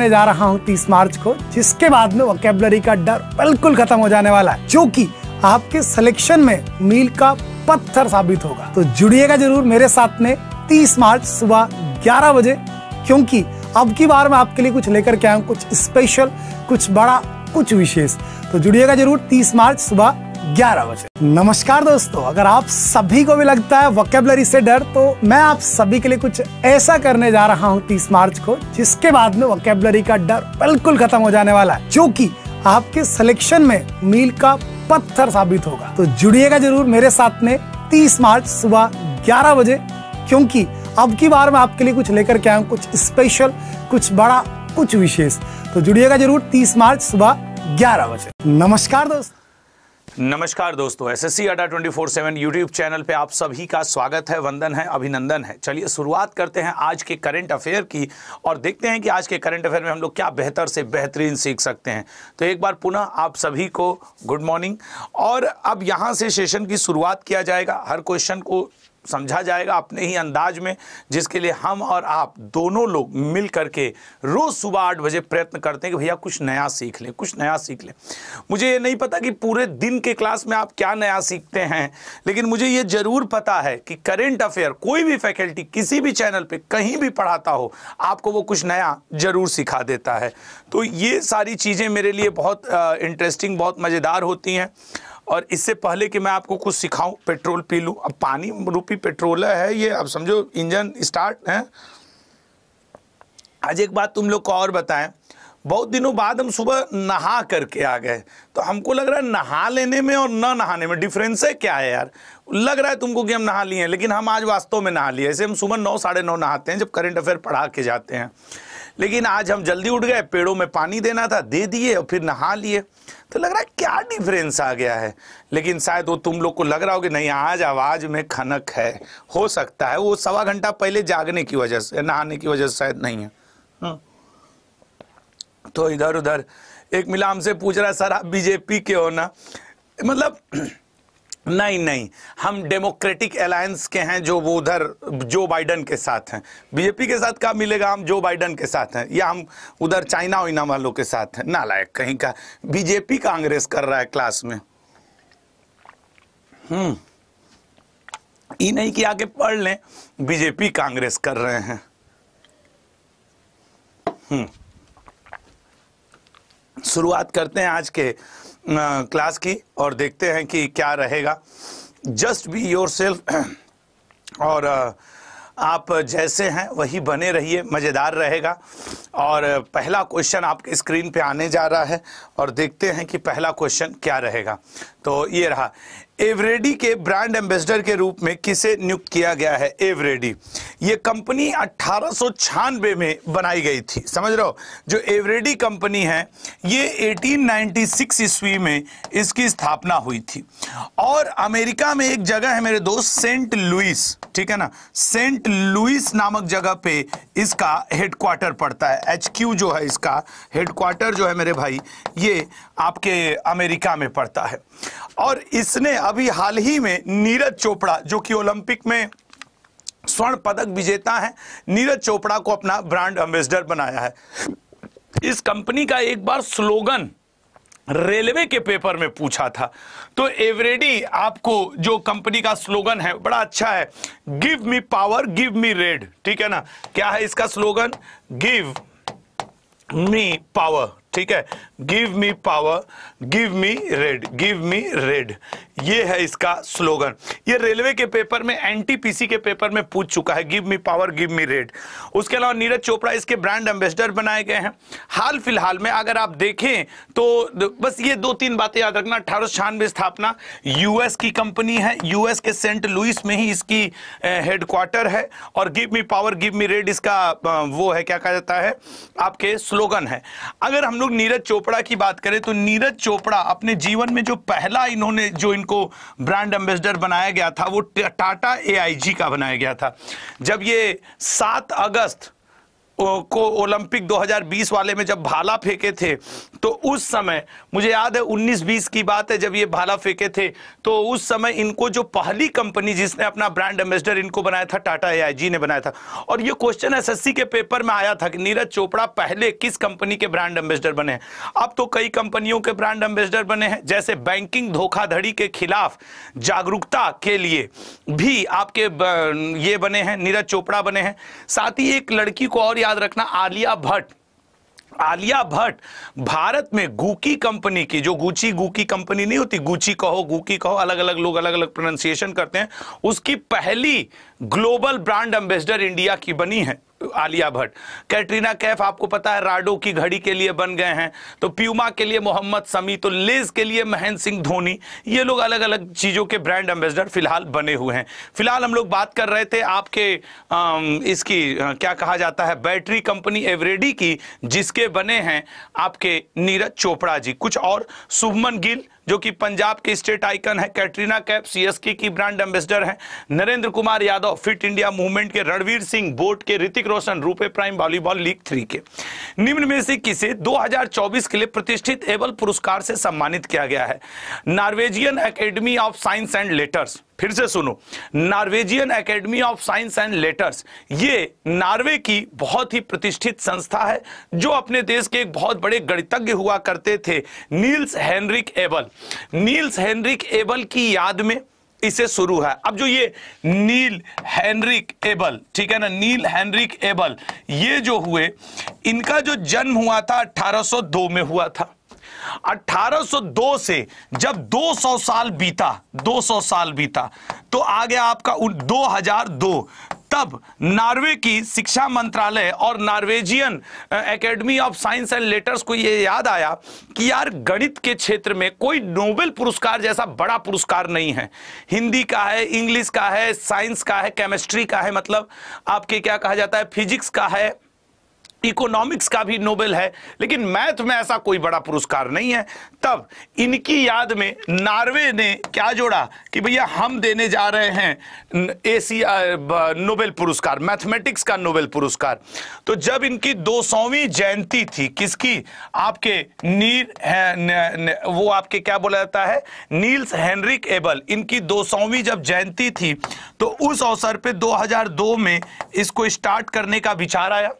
करने जा रहा हूँ 30 मार्च को, जिसके बाद में वोकेबलरी का डर बिल्कुल खत्म हो जाने वाला है, जो कि आपके सिलेक्शन में मील का पत्थर साबित होगा। तो जुड़िएगा जरूर मेरे साथ में 30 मार्च सुबह 11 बजे, क्योंकि अब की बार मैं आपके लिए कुछ लेकर के आया हूँ, कुछ स्पेशल, कुछ बड़ा, कुछ विशेष। तो जुड़िएगा जरूर 30 मार्च सुबह 11 बजे। नमस्कार दोस्तों, अगर आप सभी को भी लगता है वोकेबलरी से डर, तो मैं आप सभी के लिए कुछ ऐसा करने जा रहा हूँ 30 मार्च को, जिसके बाद में वोकेबलरी का डर बिल्कुल खत्म हो जाने वाला है, जो कि आपके सिलेक्शन में मील का पत्थर साबित होगा। तो जुड़िएगा जरूर मेरे साथ में 30 मार्च सुबह 11 बजे, क्योंकि अब की बार मैं आपके लिए कुछ लेकर के आया हूँ, कुछ स्पेशल, कुछ बड़ा, कुछ विशेष। तो जुड़िएगा जरूर 30 मार्च सुबह 11 बजे। नमस्कार दोस्तों, एसएससी अड्डा 24/7 यूट्यूब चैनल पे आप सभी का स्वागत है, वंदन है, अभिनंदन है। चलिए शुरुआत करते हैं आज के करंट अफेयर की, और देखते हैं कि आज के करंट अफेयर में हम लोग क्या बेहतर से बेहतरीन सीख सकते हैं। तो एक बार पुनः आप सभी को गुड मॉर्निंग, और अब यहाँ से सेशन की शुरुआत किया जाएगा। हर क्वेश्चन को समझा जाएगा अपने ही अंदाज में, जिसके लिए हम और आप दोनों लोग मिल करके रोज़ सुबह 8 बजे प्रयत्न करते हैं कि भैया कुछ नया सीख लें, कुछ नया सीख लें। मुझे ये नहीं पता कि पूरे दिन के क्लास में आप क्या नया सीखते हैं, लेकिन मुझे ये ज़रूर पता है कि करंट अफेयर कोई भी फैकल्टी किसी भी चैनल पे कहीं भी पढ़ाता हो, आपको वो कुछ नया ज़रूर सिखा देता है। तो ये सारी चीज़ें मेरे लिए बहुत इंटरेस्टिंग, बहुत मज़ेदार होती हैं। और इससे पहले कि मैं आपको कुछ सिखाऊं, पेट्रोल पी लूँ। अब पानी रूपी पेट्रोल है ये, अब समझो इंजन स्टार्ट है। आज एक बात तुम लोग को और बताएं, बहुत दिनों बाद हम सुबह नहा करके आ गए, तो हमको लग रहा है नहा लेने में और ना नहाने में डिफरेंस है क्या है यार। लग रहा है तुमको कि हम नहा लिए हैं, लेकिन हम आज वास्तव में नहा लिए। ऐसे हम सुबह 9, 9:30 नहाते हैं जब करंट अफेयर पढ़ा के जाते हैं, लेकिन आज हम जल्दी उठ गए, पेड़ों में पानी देना था, दे दिए, और फिर नहा लिए। तो लग रहा है क्या डिफरेंस आ गया है, लेकिन शायद वो तुम लोग को लग रहा हो कि नहीं, आज आवाज़ में खनक है। हो सकता है वो 1.25 घंटा पहले जागने की वजह से, नहाने की वजह से शायद नहीं है। तो इधर उधर एक मिला हमसे पूछ रहा, सर आप बीजेपी के हो ना? मतलब नहीं, हम डेमोक्रेटिक अलायंस के हैं, जो वो उधर जो बाइडन के साथ हैं। बीजेपी के साथ क्या मिलेगा? हम जो बाइडन के साथ हैं, या हम उधर चाइना वाइना वालों के साथ हैं। नालायक कहीं का, बीजेपी कांग्रेस कर रहा है क्लास में। ये नहीं कि आगे पढ़ लें, बीजेपी कांग्रेस कर रहे हैं। शुरुआत करते हैं आज के क्लास की, और देखते हैं कि क्या रहेगा। जस्ट बी योरसेल्फ, और आप जैसे हैं वही बने रहिए, मज़ेदार रहेगा। और पहला क्वेश्चन आपके स्क्रीन पे आने जा रहा है, और देखते हैं कि पहला क्वेश्चन क्या रहेगा। तो ये रहा, एवरेडी के ब्रांड एम्बेसडर के रूप में किसे नियुक्त किया गया है? एवरेडी, ये कंपनी 1896 में बनाई गई थी, समझ रहे हो। जो एवरेडी कंपनी है, ये 1896 ईस्वी में इसकी स्थापना हुई थी। और अमेरिका में एक जगह है मेरे दोस्त, सेंट लुइस, ठीक है ना, सेंट लुइस नामक जगह पे इसका हेडक्वार्टर पड़ता है। HQ जो है, इसका हेडक्वार्टर जो है मेरे भाई, ये आपके अमेरिका में पड़ता है। और इसने अभी हाल ही में नीरज चोपड़ा, जो कि ओलंपिक में स्वर्ण पदक विजेता हैं, नीरज चोपड़ा को अपना ब्रांड एम्बेसडर बनाया है। इस कंपनी का एक बार स्लोगन रेलवे के पेपर में पूछा था, तो एवरेडी आपको जो कंपनी का स्लोगन है बड़ा अच्छा है, give me power give me red, ठीक है ना। क्या है इसका स्लोगन? गिव मी पावर, ठीक है, give me power give me red, give me red, ये है इसका स्लोगन। ये रेलवे के पेपर में, NTPC के पेपर में पूछ चुका है, give me power give me red. उसके अलावा नीरज चोपड़ा इसके ब्रांड एम्बेसडर बनाए गए हैं हाल फिलहाल में। अगर आप देखें तो बस ये 2-3 बातें याद रखना। 1896 स्थापना, US की कंपनी है, US के सेंट लुइस में ही इसकी हेडक्वार्टर है। और give me power give me red इसका वो है, क्या कहा जाता है, आपके स्लोगन है। अगर हम लोग नीरज चोपड़ा की बात करें, तो नीरज चोपड़ा अपने जीवन में जो पहला इन्होंने जो इनको ब्रांड एम्बेसडर बनाया गया था, वो टाटा AIG का बनाया गया था। जब ये 7 अगस्त को ओलंपिक 2020 वाले में जब भाला फेंके थे तो उस समय मुझे याद है 19-20 की बात है जब ये भाला फेंके थे तो उस समय इनको जो पहली कंपनी जिसने अपना ब्रांड एम्बेसडर इनको बनाया था टाटा AIG ने बनाया था। और ये क्वेश्चन SSC के पेपर में आया था कि नीरज चोपड़ा पहले किस कंपनी के ब्रांड एम्बेसडर बने। अब तो कई कंपनियों के ब्रांड एम्बेसडर बने हैं, जैसे बैंकिंग धोखाधड़ी के खिलाफ जागरूकता के लिए भी आपके ये बने हैं, नीरज चोपड़ा बने हैं। साथ ही एक लड़की को और याद रखना, आलिया भट्ट भारत में गुकी कंपनी की, जो गुची कंपनी नहीं होती, गुची कहो अलग अलग लोग अलग अलग प्रोनाउंसिएशन करते हैं, उसकी पहली ग्लोबल ब्रांड एम्बेसडर इंडिया की बनी है आलिया भट्ट। कैटरीना कैफ आपको पता है राडो की घड़ी के लिए बन गए हैं, तो प्यूमा के लिए मोहम्मद समी, तो लेज के लिए महेंद्र सिंह धोनी, ये लोग अलग अलग चीज़ों के ब्रांड एम्बेसडर फिलहाल बने हुए हैं। फिलहाल हम लोग बात कर रहे थे आपके इसकी क्या कहा जाता है बैटरी कंपनी एवरेडी की, जिसके बने हैं आपके नीरज चोपड़ा जी। कुछ और शुभमन गिल जो कि पंजाब के स्टेट आइकन है, कैटरीना कैफ CSK की ब्रांड एम्बेसडर है, Narendra Kumar Yadav fit India movement के, रणवीर सिंह बोट के, Hrithik Roshan RuPay Prime Volleyball League 3 के। निम्न में से किसे 2024 के लिए प्रतिष्ठित एबल पुरस्कार से सम्मानित किया गया है? Norwegian academy of science and letters, फिर से सुनो, Norwegian academy of science and letters, ये नॉर्वे की बहुत ही प्रतिष्ठित संस्था है जो अपने देश के एक बहुत बड़े गणितज्ञ हुआ करते थे नील्स हेनरिक एबल की याद में इसे शुरू है। अब जो ये नील हेनरिक एबल, ठीक है ना, नील हेनरिक एबल, ये जो हुए, इनका जो जन्म हुआ था 1802 में हुआ था। 1802 से जब 200 साल बीता तो आ गया आपका 2002, तब नॉर्वे की शिक्षा मंत्रालय और Norwegian academy of science and letters को ये याद आया कि यार गणित के क्षेत्र में कोई नोबेल पुरस्कार जैसा बड़ा पुरस्कार नहीं है। हिंदी का है, इंग्लिश का है, साइंस का है, केमिस्ट्री का है, मतलब आपके क्या कहा जाता है फिजिक्स का है, इकोनॉमिक्स का भी नोबेल है, लेकिन मैथ में ऐसा कोई बड़ा पुरस्कार नहीं है। तब इनकी याद में नॉर्वे ने क्या जोड़ा कि भैया हम देने जा रहे हैं एशिया नोबेल पुरस्कार, मैथमेटिक्स का नोबेल पुरस्कार। तो जब इनकी 200वीं जयंती थी, किसकी, आपके नील्स हेनरिक एबल, इनकी 200वीं जब जयंती थी तो उस अवसर पर 2002 में इसको स्टार्ट करने का विचार आया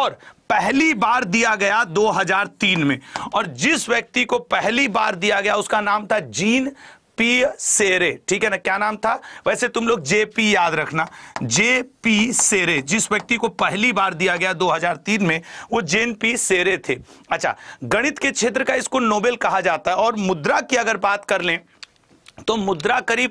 और पहली बार दिया गया 2003 में। और जिस व्यक्ति को पहली बार दिया गया उसका नाम था जीन-पियर सेरे, ठीक है ना, क्या नाम था, वैसे तुम लोग JP याद रखना, JP सेरे। जिस व्यक्ति को पहली बार दिया गया 2003 में वो जीन-पियर सेरे थे। अच्छा, गणित के क्षेत्र का इसको नोबेल कहा जाता है। और मुद्रा की अगर बात कर लें तो मुद्रा करीब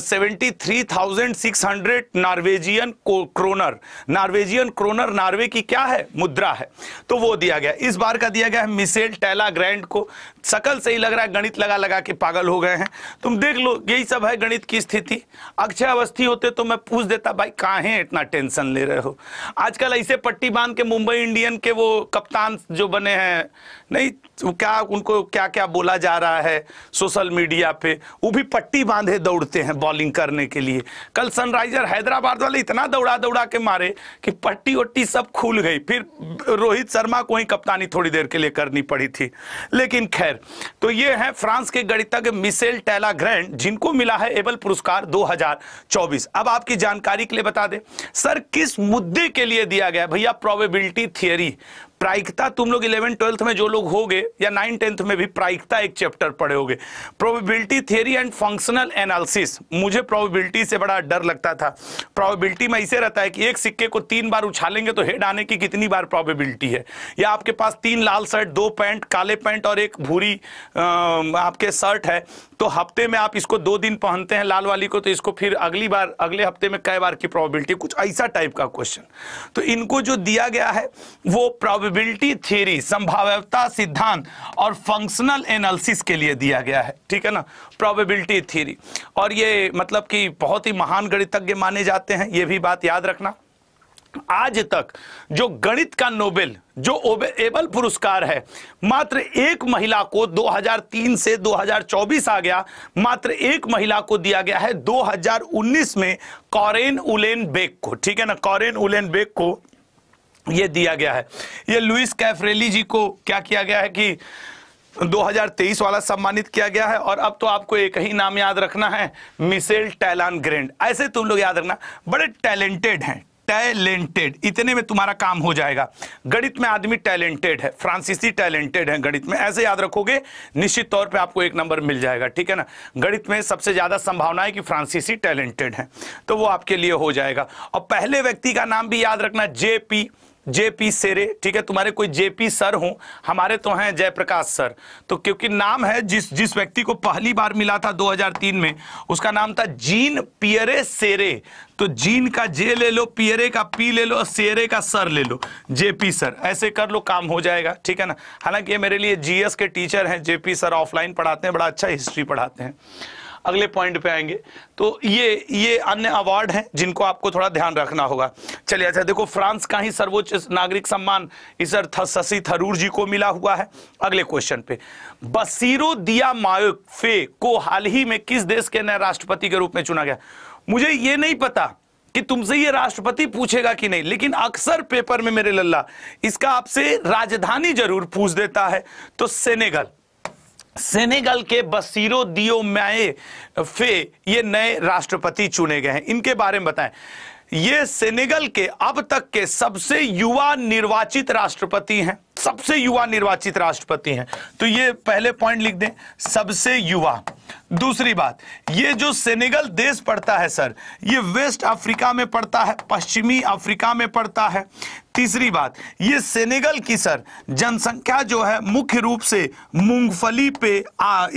73,600 नॉर्वेजियन क्रोनर नॉर्वे की क्या है मुद्रा है, तो वो दिया गया। इस बार का दिया गया है मिशेल टैलाग्रैंड को। शकल से ही लग रहा है गणित लगा के पागल हो गए हैं, तुम देख लो, यही सब है गणित की स्थिति। अक्षय अवस्थी होते तो मैं पूछ देता भाई काहे इतना टेंशन ले रहे हो। आजकल ऐसे पट्टी बांध के मुंबई इंडियन के वो कप्तान जो बने हैं, नहीं क्या उनको क्या क्या बोला जा रहा है सोशल मीडिया पे, वो भी पट्टी बांधे दौड़ते हैं बॉलिंग करने के लिए। कल सनराइजर हैदराबाद वाले इतना दौड़ा के मारे कि पट्टी वट्टी सब खुल गई, फिर रोहित शर्मा को ही कप्तानी थोड़ी देर के लिए करनी पड़ी थी, लेकिन खैर। तो ये है फ्रांस के गणितज्ञ मिशेल टैलाग्रैंड जिनको मिला है एबल पुरस्कार 2024। अब आपकी जानकारी के लिए बता दें सर किस मुद्दे के लिए दिया गया। भैया प्रोबेबिलिटी थियरी, प्रायिकता, तुम लोग 11वीं 12वीं में जो लोग होगे या 9वीं 10वीं में भी प्रायिकता एक चैप्टर पढ़े होगे। Probability theory and functional analysis, मुझे प्रोबेबिलिटी से बड़ा डर लगता था। प्रोबेबिलिटी में ऐसे रहता है कि एक सिक्के को 3 बार उछालेंगे तो हेड आने की कितनी बार प्रोबेबिलिटी है, या आपके पास 3 लाल शर्ट 2 पैंट काले पैंट और एक भूरी आपके शर्ट है, तो हफ्ते में आप इसको 2 दिन पहनते हैं लाल वाली को, तो इसको फिर अगली बार अगले हफ्ते में कई बार की प्रोबेबिलिटी, कुछ ऐसा टाइप का क्वेश्चन। तो इनको जो दिया गया है वो प्रोबेबिलिटी थ्योरी, संभाव्यता सिद्धांत और फंक्शनल एनालिसिस के लिए दिया गया है, ठीक है ना, प्रोबेबिलिटी थ्योरी। और ये मतलब कि बहुत ही महान गणितज्ञ माने जाते हैं, ये भी बात याद रखना। आज तक जो गणित का नोबेल, जो एबल पुरस्कार है, मात्र एक महिला को 2003 से 2024 आ गया, मात्र एक महिला को दिया गया है 2019 में कॉरेन उलेन बेक को, ठीक है ना, कॉरेन उलेन बेक को ये दिया गया है। ये लुइस कैफरेली जी को क्या किया गया है कि 2023 वाला सम्मानित किया गया है। और अब तो आपको एक ही नाम याद रखना है, मिशेल टैलाग्रैंड। ऐसे तुम लोग याद रखना, बड़े टैलेंटेड हैं, टैलेंटेड, इतने में तुम्हारा काम हो जाएगा। गणित में आदमी टैलेंटेड है, फ्रांसीसी टैलेंटेड है गणित में, ऐसे याद रखोगे निश्चित तौर पे आपको एक नंबर मिल जाएगा, ठीक है ना। गणित में सबसे ज्यादा संभावना है कि फ्रांसीसी टैलेंटेड है, तो वो आपके लिए हो जाएगा। और पहले व्यक्ति का नाम भी याद रखना, जेपी सेरे, ठीक है। तुम्हारे कोई जेपी सर हो, हमारे तो हैं जयप्रकाश सर, तो क्योंकि नाम है जिस व्यक्ति को पहली बार मिला था 2003 में, उसका नाम था जीन पियरे सेरे। तो जीन का जे ले लो, पियरे का पी ले लो और सेरे का सर ले लो, जेपी सर, ऐसे कर लो, काम हो जाएगा, ठीक है ना। हालांकि ये मेरे लिए जीएस के टीचर हैं जेपी सर, ऑफलाइन पढ़ाते हैं, बड़ा अच्छा हिस्ट्री पढ़ाते हैं, अगले पॉइंट पे आएंगे। तो ये अन्य अवार्ड हैं जिनको आपको थोड़ा ध्यान रखना होगा। चलिए, अच्छा देखो, फ्रांस का ही सर्वोच्च नागरिक सम्मान सर शशि थरूर जी को मिला हुआ है। अगले क्वेश्चन पे, बसीरो दियोमाये फे को हाल ही में किस देश के नए राष्ट्रपति के रूप में चुना गया? मुझे ये नहीं पता कि तुमसे ये राष्ट्रपति पूछेगा कि नहीं, लेकिन अक्सर पेपर में मेरे लल्ला इसका आपसे राजधानी जरूर पूछ देता है। तो सेनेगल के बसीरो दियोमाये फे ये नए राष्ट्रपति चुने गए हैं। इनके बारे में बताएं, ये सेनेगल के अब तक के सबसे युवा निर्वाचित राष्ट्रपति हैं, सबसे युवा निर्वाचित राष्ट्रपति हैं। तो ये पहले पॉइंट लिख दें, सबसे युवा। दूसरी बात, ये जो सेनेगल देश पड़ता है सर, ये वेस्ट अफ्रीका में पड़ता है, पश्चिमी अफ्रीका में पड़ता है। तीसरी बात, ये सेनेगल की सर जनसंख्या जो है मुख्य रूप से मूंगफली पे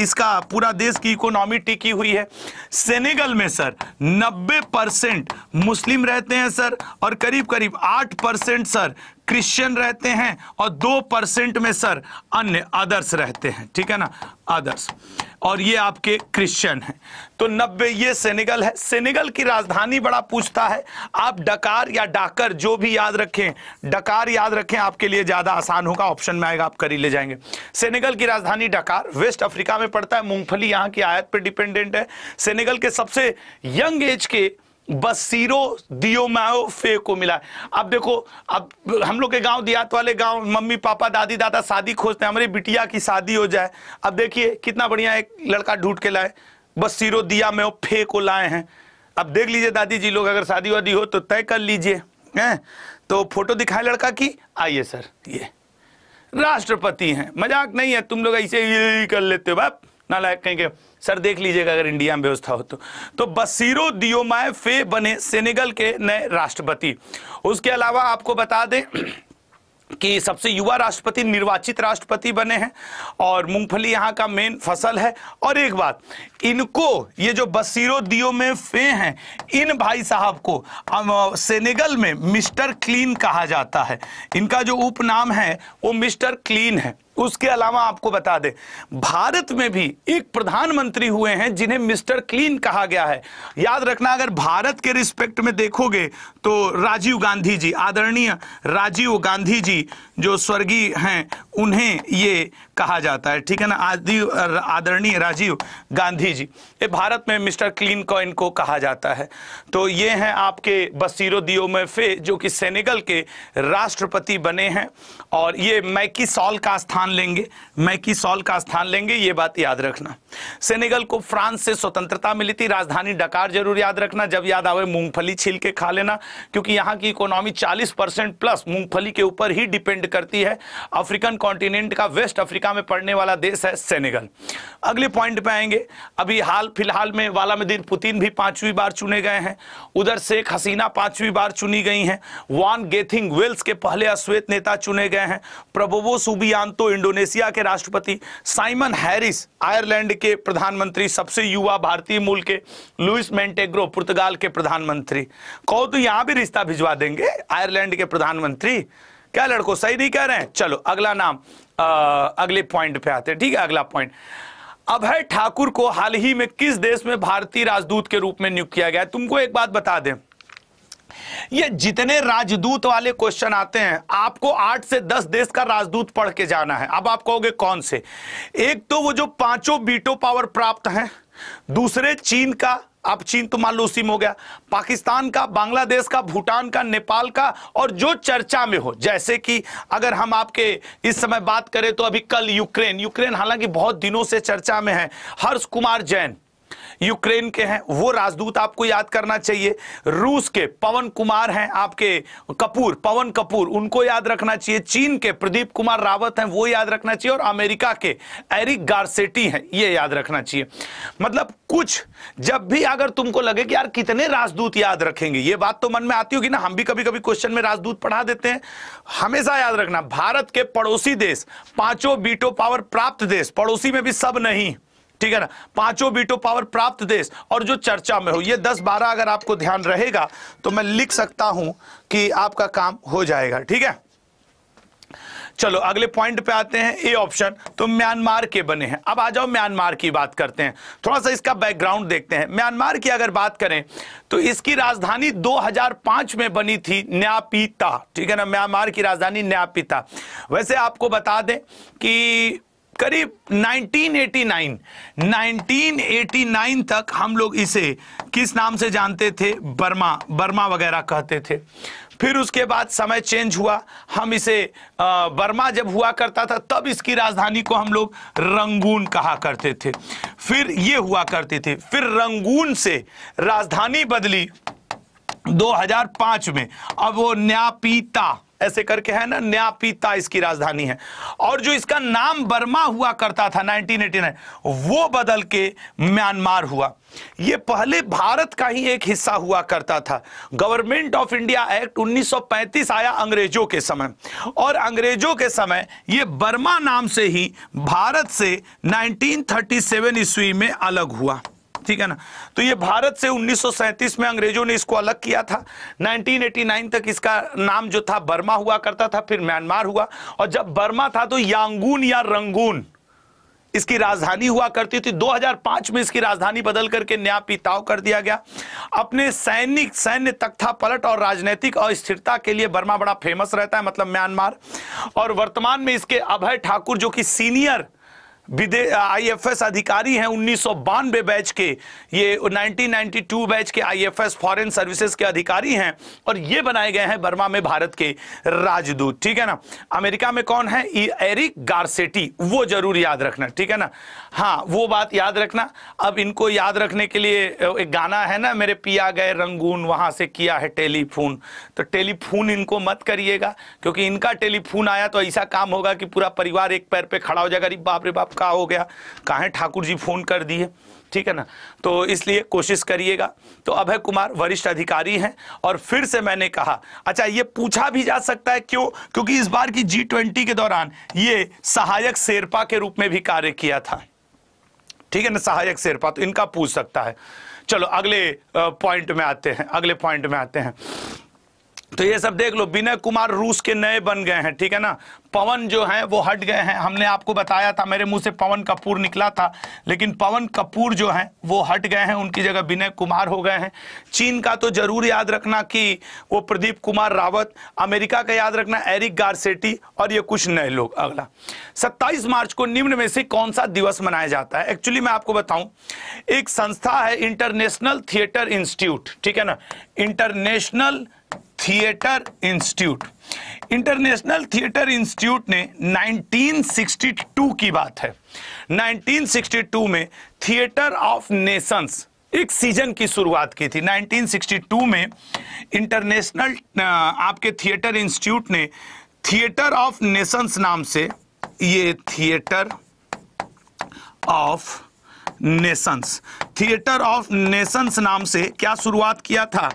इसका पूरा देश की इकोनॉमी टिकी हुई है। सेनेगल में सर 90% मुस्लिम रहते हैं सर, और करीब करीब 8% सर क्रिश्चियन रहते हैं, और 2% में सर अन्य अदर्स रहते हैं, ठीक है ना, अदर्स, और ये आपके क्रिश्चियन हैं। तो 90 ये सेनेगल है। सेनेगल की राजधानी बड़ा पूछता है, आप डकार या डाकर जो भी याद रखें, डकार याद रखें, आपके लिए ज़्यादा आसान होगा, ऑप्शन में आएगा, आप कर ही ले जाएंगे। सेनेगल की राजधानी डकार, वेस्ट अफ्रीका में पड़ता है, मूंगफली यहाँ की आयात पर डिपेंडेंट है। सेनेगल के सबसे यंग एज के बसीरो दियोमाये फे को मिला। अब देखो, अब हम लोग के गांव, देहात वाले गांव, मम्मी पापा दादी दादा शादी खोजते हैं, हमारी बिटिया की शादी हो जाए। अब देखिए कितना बढ़िया एक लड़का ढूंढ के लाए, बसीरो दियोमाये फे को लाए हैं। अब देख लीजिए दादी जी लोग, अगर शादी वादी हो तो तय कर लीजिए, हैं तो फोटो दिखाए लड़का की, आइए सर ये राष्ट्रपति हैं। मजाक नहीं है, तुम लोग ऐसे ही कर लेते हो बाप, नालायक कहेंगे सर, देख लीजिएगा अगर इंडिया में व्यवस्था हो तो बसीरो दियोमाये फे बने सेनेगल के नए राष्ट्रपति। उसके अलावा आपको बता दें कि सबसे युवा राष्ट्रपति निर्वाचित राष्ट्रपति बने हैं, और मूंगफली यहाँ का मेन फसल है। और एक बात, इनको, ये जो बसीरो दियोमाये फे हैं, इन भाई साहब को सेनेगल में मिस्टर क्लीन कहा जाता है, इनका जो उपनाम है वो मिस्टर क्लीन है। उसके अलावा आपको बता दें, भारत में भी एक प्रधानमंत्री हुए हैं जिन्हें मिस्टर क्लीन कहा गया है। याद रखना, अगर भारत के रिस्पेक्ट में देखोगे तो राजीव गांधी जी, आदरणीय राजीव गांधी जी जो स्वर्गीय हैं, उन्हें ये कहा जाता है, ठीक है ना, आदरणीय राजीव गांधी जी, ये भारत में मिस्टर क्लीन को इनको कहा जाता है। तो ये हैं आपके बसीरो दियोमाये फे जो कि सेनेगल के राष्ट्रपति बने हैं, और ये मैकी सॉल का स्थान लेंगे, मैकी सॉल का स्थान लेंगे, ये बात याद रखना। सेनेगल को फ्रांस से स्वतंत्रता मिली थी, राजधानी डकार जरूर याद रखना, जब याद आवे मूंगफली छील के खा लेना, क्योंकि यहाँ की इकोनॉमी 40% प्लस मूंगफली के ऊपर ही डिपेंड करती है। अफ्रीकन कॉन्टिनेंट का, वेस्ट अफ्रीका में पड़ने वाला देश है सेनेगल। अगले पॉइंट पे आएंगे, अभी हाल फिलहाल में व्लादिमीर पुतिन भी 5वीं बार चुने गए हैं, उधर शेख हसीना 5वीं बार चुनी गई हैं, वॉन गेथिंग वेल्स के पहले अश्वेत नेता चुने गए हैं, प्रबोवो सुबियांतो इंडोनेशिया के राष्ट्रपति, साइमन हैरिस आयरलैंड के प्रधानमंत्री, सबसे युवा भारतीय मूल के, लुइस मोंटेग्रो पुर्तगाल के प्रधानमंत्री। कहो तो यहां भी रिश्ता भिजवा देंगे, आयरलैंड के प्रधानमंत्री, क्या लड़कों सही नहीं कह रहे हैं। चलो अगला नाम, अगले पॉइंट पे आते हैं, ठीक है। अगला पॉइंट, अभय ठाकुर को हाल ही में किस देश में भारतीय राजदूत के रूप में नियुक्त किया गया है? तुमको एक बात बता दें, ये जितने राजदूत वाले क्वेश्चन आते हैं, आपको 8 से 10 देश का राजदूत पढ़ के जाना है। अब आप कहोगे कौन से? एक तो वो जो 5 वीटो पावर प्राप्त हैं, दूसरे चीन का, अब चीन तो मान लो उसी में हो गया, पाकिस्तान का, बांग्लादेश का, भूटान का, नेपाल का, और जो चर्चा में हो। जैसे कि अगर हम आपके इस समय बात करें तो अभी कल यूक्रेन हालांकि बहुत दिनों से चर्चा में है, हर्ष कुमार जैन यूक्रेन के हैं, वो राजदूत आपको याद करना चाहिए। रूस के पवन कुमार हैं, आपके पवन कपूर, उनको याद रखना चाहिए। चीन के प्रदीप कुमार रावत हैं, वो याद रखना चाहिए। और अमेरिका के एरिक गार्सेटी हैं, ये याद रखना चाहिए। मतलब कुछ जब भी अगर तुमको लगे कि यार कितने राजदूत याद रखेंगे, ये बात तो मन में आती होगी ना, हम भी कभी कभी क्वेश्चन में राजदूत पढ़ा देते हैं। हमेशा याद रखना, भारत के पड़ोसी देश, पांचों बीटो पावर प्राप्त देश, पड़ोसी में भी सब नहीं, ठीक है ना, पांचों बीटो पावर प्राप्त देश, और जो चर्चा में हो, ये 10-12 अगर आपको ध्यान रहेगा तो मैं लिख सकता हूं कि आपका काम हो जाएगा। ठीक है, चलो अगले पॉइंट पे आते हैं। ए ऑप्शन तो म्यांमार के बने हैं। अब आ जाओ म्यांमार की बात करते हैं, थोड़ा सा इसका बैकग्राउंड देखते हैं। म्यांमार की अगर बात करें तो इसकी राजधानी 2005 में बनी थी न्यापीता, ठीक है ना, म्यांमार की राजधानी न्यापीता। वैसे आपको बता दें कि करीब 1989 तक हम लोग इसे किस नाम से जानते थे, बर्मा वगैरह कहते थे। फिर उसके बाद समय चेंज हुआ, हम इसे बर्मा जब हुआ करता था तब इसकी राजधानी को हम लोग रंगून कहा करते थे, फिर ये हुआ करती थी, फिर रंगून से राजधानी बदली 2005 में, अब वो न्यापीता ऐसे करके है ना, न्यापीता इसकी राजधानी है। और जो इसका नाम बर्मा हुआ करता था 1989, वो बदल के म्यांमार हुआ। ये पहले भारत का ही एक हिस्सा हुआ करता था। गवर्नमेंट ऑफ इंडिया एक्ट 1935 आया अंग्रेजों के समय, और अंग्रेजों के समय ये बर्मा नाम से ही भारत से 1937 ईस्वी में अलग हुआ, ठीक है ना। तो ये भारत से 1937 में अंग्रेजों ने इसको अलग किया था। 1989 तक इसका नाम जो था बर्मा हुआ करता था, फिर म्यांमार हुआ। और जब बर्मा था तो यांगून या रंगून इसकी राजधानी हुआ करती थी। 2005 में इसकी राजधानी बदल करके न्यापीताओ कर दिया गया। अपने सैन्य तख्तापलट और राजनीतिक अस्थिरता के लिए बर्मा बड़ा फेमस रहता है, मतलब म्यांमार। और वर्तमान में इसके अभय ठाकुर जो कि सीनियर IFS अधिकारी हैं, 1992 बैच के, ये 1992 बैच के IFS फॉरेन सर्विसेज के अधिकारी हैं, और ये बनाए गए हैं बर्मा में भारत के राजदूत, ठीक है ना। अमेरिका में कौन है, एरिक गार्सेटी, वो जरूर याद रखना, ठीक है ना, हाँ वो बात याद रखना। अब इनको याद रखने के लिए एक गाना है ना, मेरे पिया गए रंगून वहाँ से किया है टेलीफोन, तो टेलीफोन इनको मत करिएगा, क्योंकि इनका टेलीफोन आया तो ऐसा काम होगा कि पूरा परिवार एक पैर पर खड़ा हो जाएगा, अरे बाप रे बाप का हो गया, काहे ठाकुर जी फोन कर दिए, ठीक है ना। तो इसलिए कोशिश करिएगा। तो अभय कुमार वरिष्ठ अधिकारी हैं, और फिर से मैंने कहा, अच्छा ये पूछा भी जा सकता है, क्यों, क्योंकि इस बार की G20 के दौरान ये सहायक शेरपा के रूप में भी कार्य किया था, ठीक है ना, सहायक शेरपा, तो इनका पूछ सकता है। चलो अगले पॉइंट में आते हैं, अगले पॉइंट में आते हैं। तो ये सब देख लो, विनय कुमार रूस के नए बन गए हैं, ठीक है ना। पवन जो है वो हट गए हैं, हमने आपको बताया था, मेरे मुंह से पवन कपूर निकला था, लेकिन पवन कपूर जो है वो हट गए हैं, उनकी जगह विनय कुमार हो गए हैं। चीन का तो जरूर याद रखना कि वो प्रदीप कुमार रावत, अमेरिका का याद रखना एरिक गार्सेटी, और ये कुछ नए लोग। अगला, 27 मार्च को निम्न में से कौन सा दिवस मनाया जाता है। एक्चुअली मैं आपको बताऊं, एक संस्था है इंटरनेशनल थिएटर इंस्टीट्यूट, ठीक है ना, international theatre institute, international theatre institute ने 1962 की बात है, 1962 में थिएटर ऑफ नेशंस एक सीजन की शुरुआत की थी। 1962 में इंटरनेशनल आपके थिएटर इंस्टीट्यूट ने थिएटर ऑफ नेशंस नाम से ये थिएटर ऑफ नेशंस नाम से क्या शुरुआत किया था,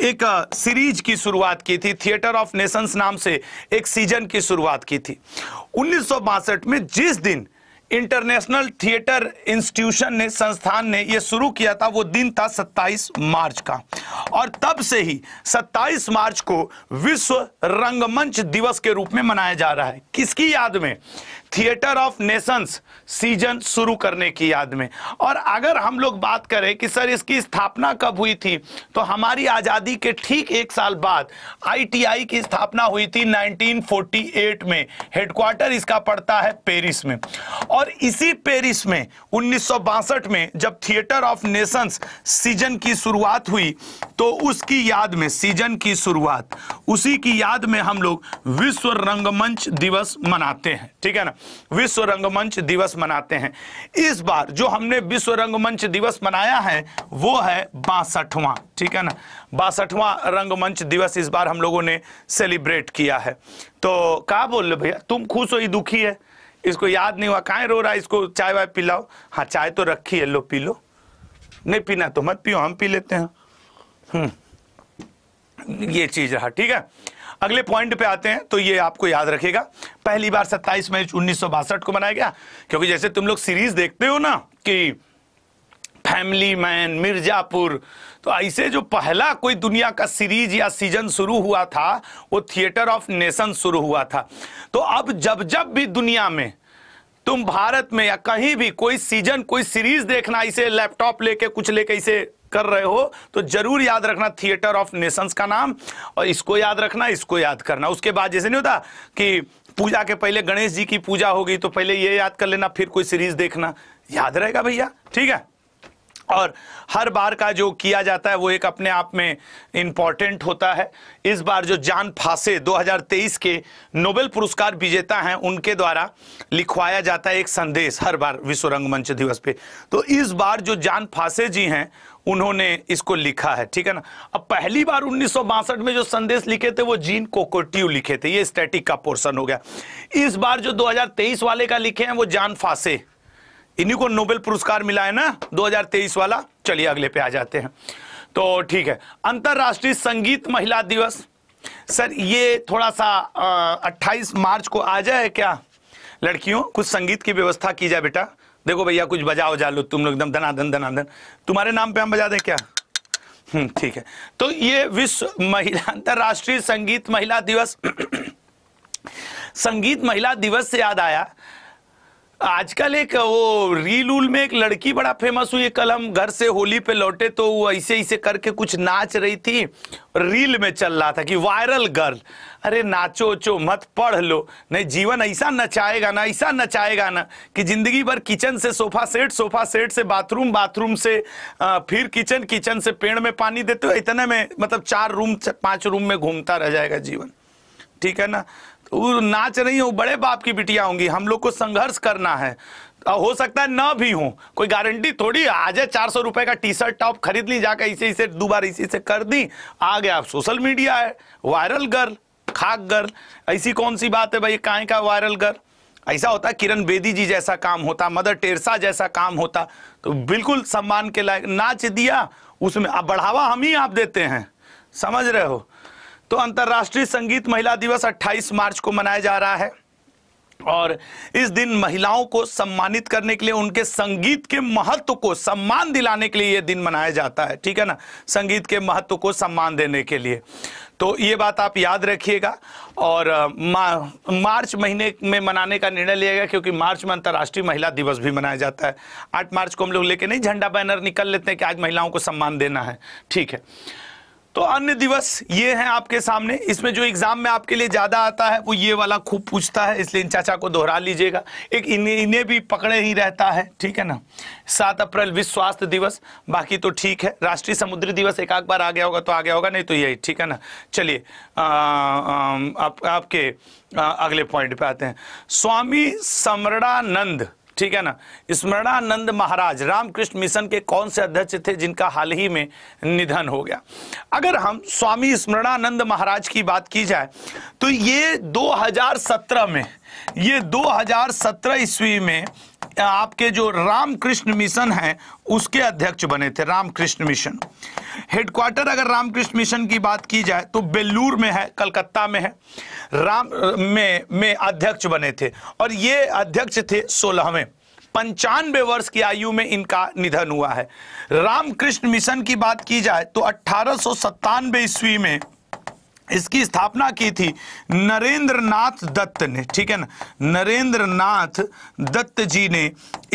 एक सीरीज की शुरुआत की थी, थिएटर ऑफ नेशंस नाम से एक सीजन की शुरुआत की थी। 1962 में जिस दिन इंटरनेशनल थिएटर इंस्टीट्यूशन ने, संस्थान ने ये शुरू किया था, वो दिन था 27 मार्च का, और तब से ही 27 मार्च को विश्व रंगमंच दिवस के रूप में मनाया जा रहा है। किसकी याद में, थिएटर ऑफ नेशंस सीजन शुरू करने की याद में। और अगर हम लोग बात करें कि सर इसकी स्थापना कब हुई थी, तो हमारी आज़ादी के ठीक एक साल बाद ITI की स्थापना हुई थी 1948 में, हेडक्वार्टर इसका पड़ता है पेरिस में। और इसी पेरिस में 1962 में जब थिएटर ऑफ नेशंस सीजन की शुरुआत हुई तो उसकी याद में सीजन की शुरुआत उसी की याद में हम लोग विश्व रंगमंच दिवस मनाते हैं, ठीक है ना, विश्व रंगमंच दिवस मनाते हैं। इस बार जो हमने विश्व रंगमंच दिवस मनाया है वो है 62वां, ठीक है ना, 62वां रंगमंच दिवस इस बार हम लोगों ने सेलिब्रेट किया है। तो क्या बोल रहे भैया, तुम खुश हो ही दुखी है, इसको याद नहीं हुआ, काहे रो रहा है, इसको चाय वाय पिलाओ। हाँ चाय तो रखी है, लो पी लो, नहीं पीना तो मत पियो, हम पी लेते हैं। ये चीज रहा, ठीक है। अगले पॉइंट पे आते हैं तो ये आपको याद रखेगा, पहली बार 27 मई 1962 को मनाया गया, क्योंकि जैसे तुम लोग सीरीज देखते हो ना कि फैमिली मैन, मिर्जापुर, तो ऐसे जो पहला कोई दुनिया का सीरीज या सीजन शुरू हुआ था वो थिएटर ऑफ नेशन शुरू हुआ था। तो अब जब जब भी दुनिया में तुम भारत में या कहीं भी कोई सीजन कोई सीरीज देखना, इसे लैपटॉप लेके कुछ लेके इसे कर रहे हो तो जरूर याद रखना थिएटर ऑफ नेशंस का नाम, और इसको याद रखना, इसको याद करना। उसके बाद जैसे नहीं होता कि पूजा के पहले गणेश जी की पूजा होगी तो पहले ये याद कर लेना, फिर कोई सीरीज देखना, याद रहेगा भैया, ठीक है। और हर बार का जो किया जाता है वो एक अपने आप में इम्पॉर्टेंट होता है। इस बार जो जान फासे 2023 के नोबेल पुरस्कार विजेता हैं उनके द्वारा लिखवाया जाता है एक संदेश हर बार विश्व रंगमंच दिवस पे। तो इस बार जो जान फासे जी हैं उन्होंने इसको लिखा है, ठीक है ना। अब पहली बार 1962 में जो संदेश लिखे थे वो जीन कोकोट्यू लिखे थे, ये स्टैटिक का पोर्शन हो गया। इस बार जो 2023 वाले का लिखे हैं वो जान फासे, इन्हीं को नोबेल पुरस्कार मिला है ना 2023 वाला। चलिए अगले पे आ जाते हैं। तो ठीक है, अंतरराष्ट्रीय संगीत महिला दिवस, सर ये थोड़ा सा 28 मार्च को आ जाए क्या? लड़कियों कुछ संगीत की व्यवस्था की जाए बेटा। देखो भैया कुछ बजाओ जालो, तुम लोग एकदम धनाधन धनाधन, तुम्हारे नाम पे हम बजा दें क्या? ठीक है। तो ये विश्व महिला अंतरराष्ट्रीय संगीत महिला दिवस संगीत महिला दिवस से याद आया, आजकल एक वो रील उल में एक लड़की बड़ा फेमस हुई, कल हम घर से होली पे लौटे तो वो ऐसे ऐसे करके कुछ नाच रही थी, रील में चल रहा था कि वायरल गर्ल। अरे नाचो चो मत, पढ़ लो, नहीं जीवन ऐसा नचाएगा ना, ऐसा नचाएगा ना कि जिंदगी भर किचन से सोफा सेट से बाथरूम, बाथरूम से फिर किचन, किचन से पेड़ में पानी देते हो, इतने में मतलब 4 रूम 5 रूम में घूमता रह जाएगा जीवन, ठीक है ना। वो नाच रही हो, बड़े बाप की बिटिया होंगी, हम लोग को संघर्ष करना है, हो सकता है ना भी हो, कोई गारंटी थोड़ी। आज 400 रुपए का टी शर्ट टॉप खरीद ली, जाकर इसे इसे दोबारा इसी से कर दी, आ गया। आप सोशल मीडिया है, वायरल गर्ल, खाक गर्ल, ऐसी कौन सी बात है भाई, काहे का वायरल गर्ल? ऐसा होता किरण बेदी जी जैसा काम होता, मदर टेरेसा जैसा काम होता तो बिल्कुल सम्मान के लायक। नाच दिया उसमें, अब बढ़ावा हम ही आप देते हैं, समझ रहे हो। तो अंतर्राष्ट्रीय संगीत महिला दिवस 28 मार्च को मनाया जा रहा है और इस दिन महिलाओं को सम्मानित करने के लिए, उनके संगीत के महत्व को सम्मान दिलाने के लिए यह दिन मनाया जाता है, ठीक है ना, संगीत के महत्व को सम्मान देने के लिए। तो ये बात आप याद रखिएगा। और मार्च महीने में मनाने का निर्णय लिया गया क्योंकि मार्च में अंतर्राष्ट्रीय महिला दिवस भी मनाया जाता है। 8 मार्च को हम लोग लेके नहीं झंडा बैनर निकल लेते हैं कि आज महिलाओं को सम्मान देना है, ठीक है। तो अन्य दिवस ये हैं आपके सामने, इसमें जो एग्जाम में आपके लिए ज्यादा आता है वो ये वाला खूब पूछता है, इसलिए इन चाचा को दोहरा लीजिएगा, एक इन्हें भी पकड़े ही रहता है, ठीक है ना। 7 अप्रैल विश्व स्वास्थ्य दिवस, बाकी तो ठीक है। राष्ट्रीय समुद्री दिवस एक आध बार आ गया होगा तो आ गया होगा, नहीं तो यही, ठीक है ना। चलिए आपके अगले पॉइंट पे आते हैं। स्वामी समरणानंद, ठीक है ना, स्मरणानंद महाराज रामकृष्ण मिशन के कौन से अध्यक्ष थे जिनका हाल ही में निधन हो गया? अगर हम स्वामी स्मरणानंद महाराज की बात की जाए तो ये 2017 ईस्वी में आपके जो रामकृष्ण मिशन है उसके अध्यक्ष बने थे। रामकृष्ण मिशन हेडक्वार्टर अगर रामकृष्ण मिशन की बात की जाए तो बेल्लूर में है, कलकत्ता में है। राम में अध्यक्ष बने थे और ये अध्यक्ष थे 16वें, 95 वर्ष की आयु में इनका निधन हुआ है। रामकृष्ण मिशन की बात की जाए तो 1897 ईस्वी में इसकी स्थापना की थी नरेंद्रनाथ दत्त ने, ठीक है ना, नरेंद्रनाथ दत्त जी ने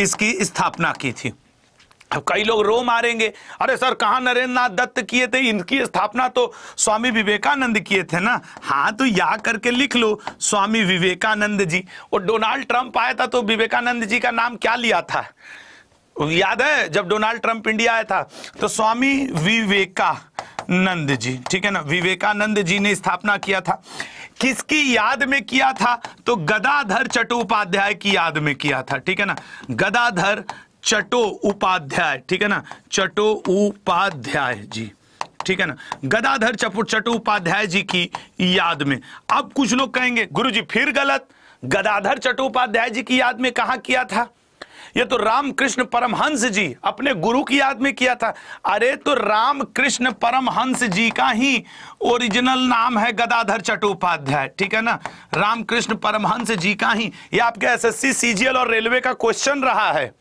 इसकी स्थापना की थी। अब कई लोग रो मारेंगे, अरे सर कहाँ नरेंद्र नाथ दत्त किए थे, इनकी स्थापना तो स्वामी विवेकानंद किए थे ना। हाँ तो या करके लिख लो स्वामी विवेकानंद जी। और डोनाल्ड ट्रंप आया था तो विवेकानंद जी का नाम क्या लिया था, याद है जब डोनाल्ड ट्रंप इंडिया आया था तो स्वामी विवेकानंद जी, ठीक है ना, विवेकानंद जी ने स्थापना किया था। किसकी याद में किया था, तो गदाधर चट्टोपाध्याय की याद में किया था, ठीक है ना, गदाधर चट्टोपाध्याय, ठीक है ना, चट्टोपाध्याय जी, ठीक है ना, गदाधर चट्टोपाध्याय जी की याद में। अब कुछ लोग कहेंगे गुरुजी फिर गलत, गदाधर चट्टोपाध्याय जी की याद में कहाँ किया था, ये तो रामकृष्ण परमहंस जी अपने गुरु की याद में किया था। अरे तो रामकृष्ण परमहंस जी का ही ओरिजिनल नाम है गदाधर चट्टोपाध्याय, ठीक है ना, रामकृष्ण परमहंस जी का ही। ये आपके एसएससी सीजीएल और रेलवे का क्वेश्चन रहा है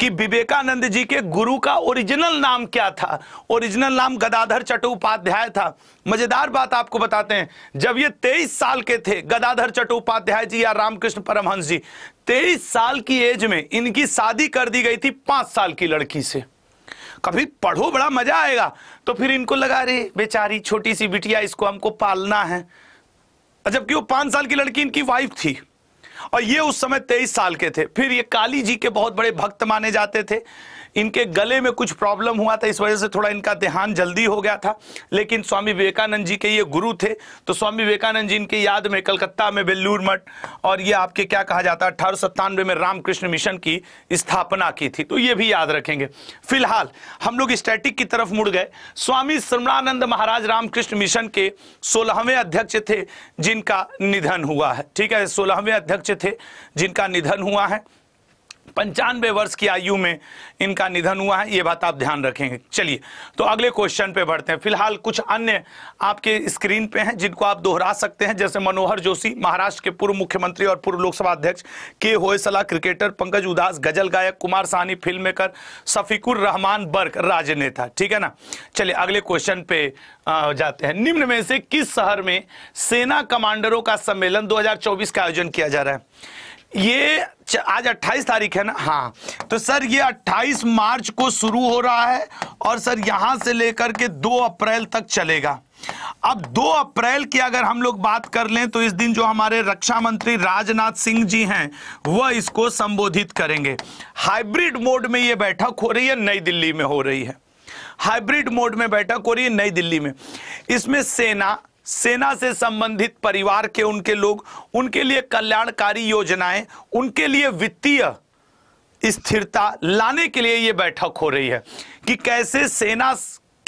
कि विवेकानंद जी के गुरु का ओरिजिनल नाम क्या था, ओरिजिनल नाम गदाधर चट्टोपाध्याय था। मजेदार बात आपको बताते हैं, जब ये 23 साल के थे गदाधर चट्टोपाध्याय जी या रामकृष्ण परमहंस जी, 23 साल की एज में इनकी शादी कर दी गई थी 5 साल की लड़की से। कभी पढ़ो, बड़ा मजा आएगा। तो फिर इनको लगा रे बेचारी छोटी सी बिटिया, इसको हमको पालना है, जबकि वो 5 साल की लड़की इनकी वाइफ थी और ये उस समय 23 साल के थे। फिर ये काली जी के बहुत बड़े भक्त माने जाते थे, इनके गले में कुछ प्रॉब्लम हुआ था, इस वजह से थोड़ा इनका देहांत जल्दी हो गया था। लेकिन स्वामी विवेकानंद जी के ये गुरु थे, तो स्वामी विवेकानंद जी इनके याद में कलकत्ता में बेल्लूर मठ और ये आपके क्या कहा जाता है 1897 में रामकृष्ण मिशन की स्थापना की थी, तो ये भी याद रखेंगे। फिलहाल हम लोग स्टैटिक की तरफ मुड़ गए। स्वामी श्रमणानंद महाराज रामकृष्ण मिशन के 16वें अध्यक्ष थे जिनका निधन हुआ है, ठीक है, 16वें अध्यक्ष थे जिनका निधन हुआ है, 95 वर्ष की आयु में इनका निधन हुआ है, ये बात आप ध्यान रखेंगे। चलिए तो अगले क्वेश्चन पे बढ़ते हैं। फिलहाल कुछ अन्य आपके स्क्रीन पे हैं जिनको आप दोहरा सकते हैं, जैसे मनोहर जोशी महाराष्ट्र के पूर्व मुख्यमंत्री और पूर्व लोकसभा अध्यक्ष, के होयसला क्रिकेटर, पंकज उधास गजल गायक, कुमार साहनी फिल्म मेकर, शफीकुर रहमान बर्क राजनेता, ठीक है ना। चलिए अगले क्वेश्चन पे जाते हैं। निम्न में से किस शहर में सेना कमांडरों का सम्मेलन 2024 का आयोजन किया जा रहा है? ये आज 28 तारीख है ना, हाँ तो सर ये 28 मार्च को शुरू हो रहा है और सर यहाँ से लेकर के 2 अप्रैल तक चलेगा। अब 2 अप्रैल की अगर हम लोग बात कर लें तो इस दिन जो हमारे रक्षा मंत्री राजनाथ सिंह जी हैं वह इसको संबोधित करेंगे। हाइब्रिड मोड में ये बैठक हो रही है, नई दिल्ली में हो रही है, हाइब्रिड मोड में बैठक हो रही है नई दिल्ली में। इसमें सेना से संबंधित परिवार के उनके लोग, उनके लिए कल्याणकारी योजनाएं, उनके लिए वित्तीय स्थिरता लाने के लिए ये बैठक हो रही है कि कैसे सेना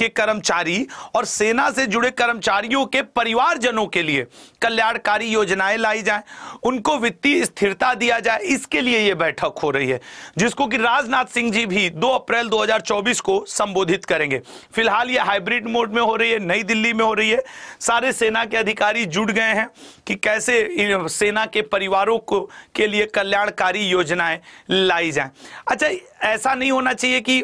के कर्मचारी और सेना से जुड़े कर्मचारियों के परिवारजनों के लिए कल्याणकारी योजनाएं लाई जाएं, उनको वित्तीय स्थिरता दिया जाए, इसके लिए ये बैठक हो रही है जिसको कि राजनाथ सिंह जी भी 2 अप्रैल 2024 को संबोधित करेंगे। फिलहाल ये हाइब्रिड मोड में हो रही है, नई दिल्ली में हो रही है। सारे सेना के अधिकारी जुट गए हैं कि कैसे सेना के परिवारों को के लिए कल्याणकारी योजनाएं लाई जाए। अच्छा, ऐसा नहीं होना चाहिए कि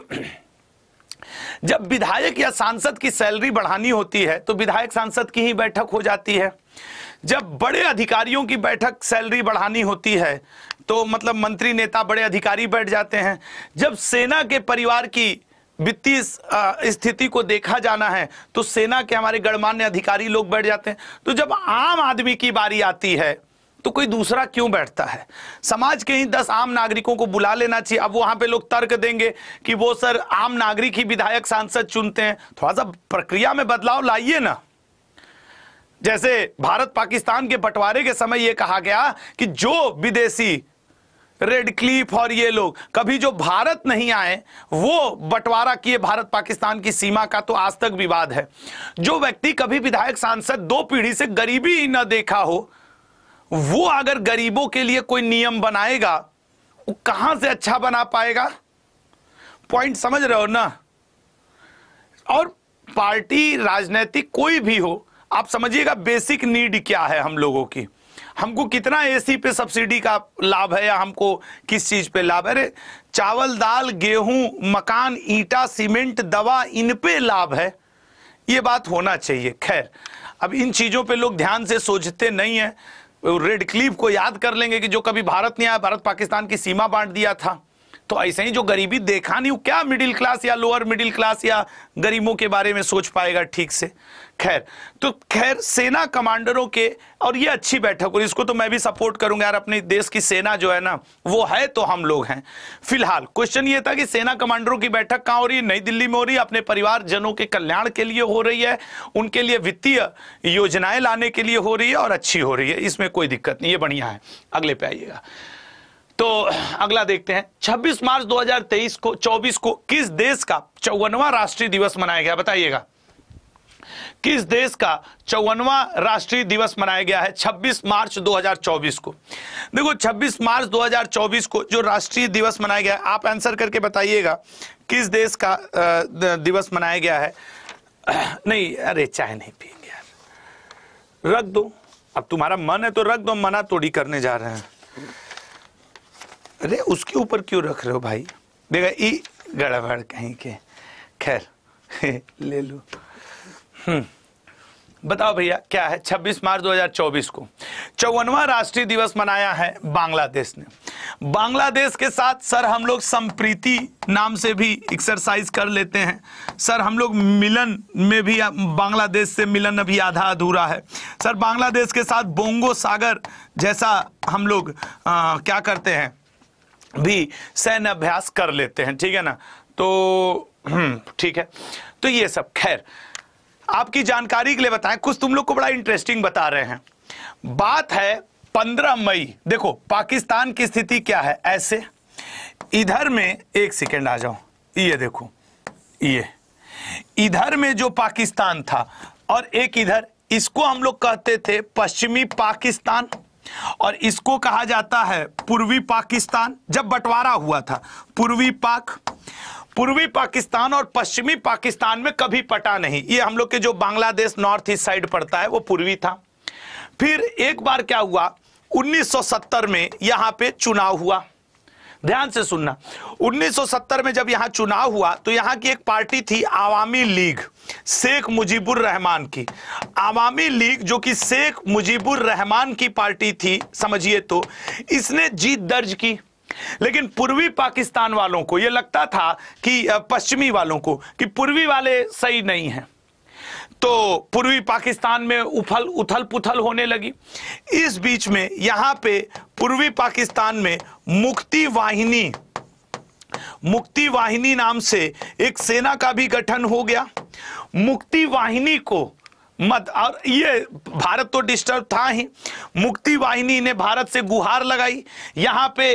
जब विधायक या सांसद की सैलरी बढ़ानी होती है तो विधायक सांसद की ही बैठक हो जाती है, जब बड़े अधिकारियों की बैठक सैलरी बढ़ानी होती है तो मतलब मंत्री नेता बड़े अधिकारी बैठ जाते हैं, जब सेना के परिवार की वित्तीय स्थिति को देखा जाना है तो सेना के हमारे गणमान्य अधिकारी लोग बैठ जाते हैं, तो जब आम आदमी की बारी आती है तो कोई दूसरा क्यों बैठता है? समाज के ही 10 आम नागरिकों को बुला लेना चाहिए। अब वहां पे लोग तर्क देंगे कि वो सर आम नागरिक ही विधायक सांसद चुनते हैं, थोड़ा सा प्रक्रिया में बदलाव लाइए ना। जैसे भारत पाकिस्तान के बंटवारे के समय ये कहा गया कि जो विदेशी रेडक्लिफ और ये लोग कभी जो भारत नहीं आए वो बंटवारा किए भारत पाकिस्तान की सीमा का, तो आज तक विवाद है। जो व्यक्ति कभी विधायक सांसद 2 पीढ़ी से गरीबी ही ना देखा हो वो अगर गरीबों के लिए कोई नियम बनाएगा वो कहां से अच्छा बना पाएगा? पॉइंट समझ रहे हो ना। और पार्टी राजनीतिक कोई भी हो, आप समझिएगा बेसिक नीड क्या है हम लोगों की, हमको कितना एसी पे सब्सिडी का लाभ है या हमको किस चीज पे लाभ है। अरे चावल, दाल, गेहूं, मकान, ईटा, सीमेंट, दवा, इन पे लाभ है, ये बात होना चाहिए। खैर अब इन चीजों पे लोग ध्यान से सोचते नहीं है। रेड क्लिफ को याद कर लेंगे कि जो कभी भारत ने आया भारत पाकिस्तान की सीमा बांट दिया था, तो ऐसे ही जो गरीबी देखा नहीं, वो क्या मिडिल क्लास या लोअर मिडिल क्लास या गरीबों के बारे में सोच पाएगा ठीक से। खैर, तो खैर सेना कमांडरों के, और ये अच्छी बैठक, और इसको तो मैं भी सपोर्ट करूंगा यार, अपने देश की सेना जो है ना वो है तो हम लोग हैं। फिलहाल क्वेश्चन ये था कि सेना कमांडरों की बैठक कहाँ हो रही है? नई दिल्ली में हो रही है, अपने परिवारजनों के कल्याण के लिए हो रही है, उनके लिए वित्तीय योजनाएं लाने के लिए हो रही है और अच्छी हो रही है, इसमें कोई दिक्कत नहीं, ये बढ़िया है। अगले पे आइएगा, तो अगला देखते हैं 26 मार्च 2023 को 24 को किस देश का 54वां राष्ट्रीय दिवस मनाया गया? बताइएगा किस देश का 54वां राष्ट्रीय दिवस मनाया गया है 26 मार्च 2024 को? देखो 26 मार्च 2024 को जो राष्ट्रीय दिवस मनाया गया है, आप आंसर करके बताइएगा किस देश का दिवस मनाया गया है। नहीं अरे चाय नहीं पिएंगे यार, रख दो, अब तुम्हारा मन है तो रख दो, मना तोड़ी करने जा रहे हैं। अरे उसके ऊपर क्यों रख रहे हो भाई, देखा ई गड़बड़ कहीं के। खैर ले लो। बताओ भैया क्या है 26 मार्च 2024 को 54वां राष्ट्रीय दिवस मनाया है बांग्लादेश ने। बांग्लादेश के साथ सर हम लोग संप्रीति नाम से भी एक्सरसाइज कर लेते हैं, सर हम लोग मिलन में भी, बांग्लादेश से मिलन अभी आधा अधूरा है सर, बांग्लादेश के साथ बोंगो सागर जैसा हम लोग क्या करते हैं भी सैन्य अभ्यास कर लेते हैं, ठीक है ना। तो ठीक है, तो ये सब खैर आपकी जानकारी के लिए बताएं, कुछ तुम लोग को बड़ा इंटरेस्टिंग बता रहे हैं। बात है 15 मई, देखो पाकिस्तान की स्थिति क्या है, ऐसे इधर में एक सेकेंड आ जाओ, ये देखो ये इधर में जो पाकिस्तान था और एक इधर, इसको हम लोग कहते थे पश्चिमी पाकिस्तान और इसको कहा जाता है पूर्वी पाकिस्तान। जब बंटवारा हुआ था पूर्वी पाक, पूर्वी पाकिस्तान और पश्चिमी पाकिस्तान में कभी पटा नहीं। ये हम लोग के जो बांग्लादेश नॉर्थ ईस्ट साइड पड़ता है वो पूर्वी था। फिर एक बार क्या हुआ 1970 में यहां पे चुनाव हुआ, ध्यान से सुनना, 1970 में जब यहाँ चुनाव हुआ तो यहाँ की एक पार्टी थी आवामी लीग शेख मुजीबुर रहमान की। आवामी लीग जो कि शेख मुजीबुर रहमान की पार्टी थी, समझिए, तो इसने जीत दर्ज की। लेकिन पूर्वी पाकिस्तान वालों को ये लगता था कि पश्चिमी वालों को कि पूर्वी वाले सही नहीं हैं, तो पूर्वी पाकिस्तान में उथल पुथल होने लगी। इस बीच में यहाँ पे पूर्वी पाकिस्तान में मुक्ति वाहिनी नाम से एक सेना का भी गठन हो गया। मुक्ति वाहिनी को और ये भारत तो डिस्टर्ब था ही, मुक्ति वाहिनी ने भारत से गुहार लगाई। यहाँ पे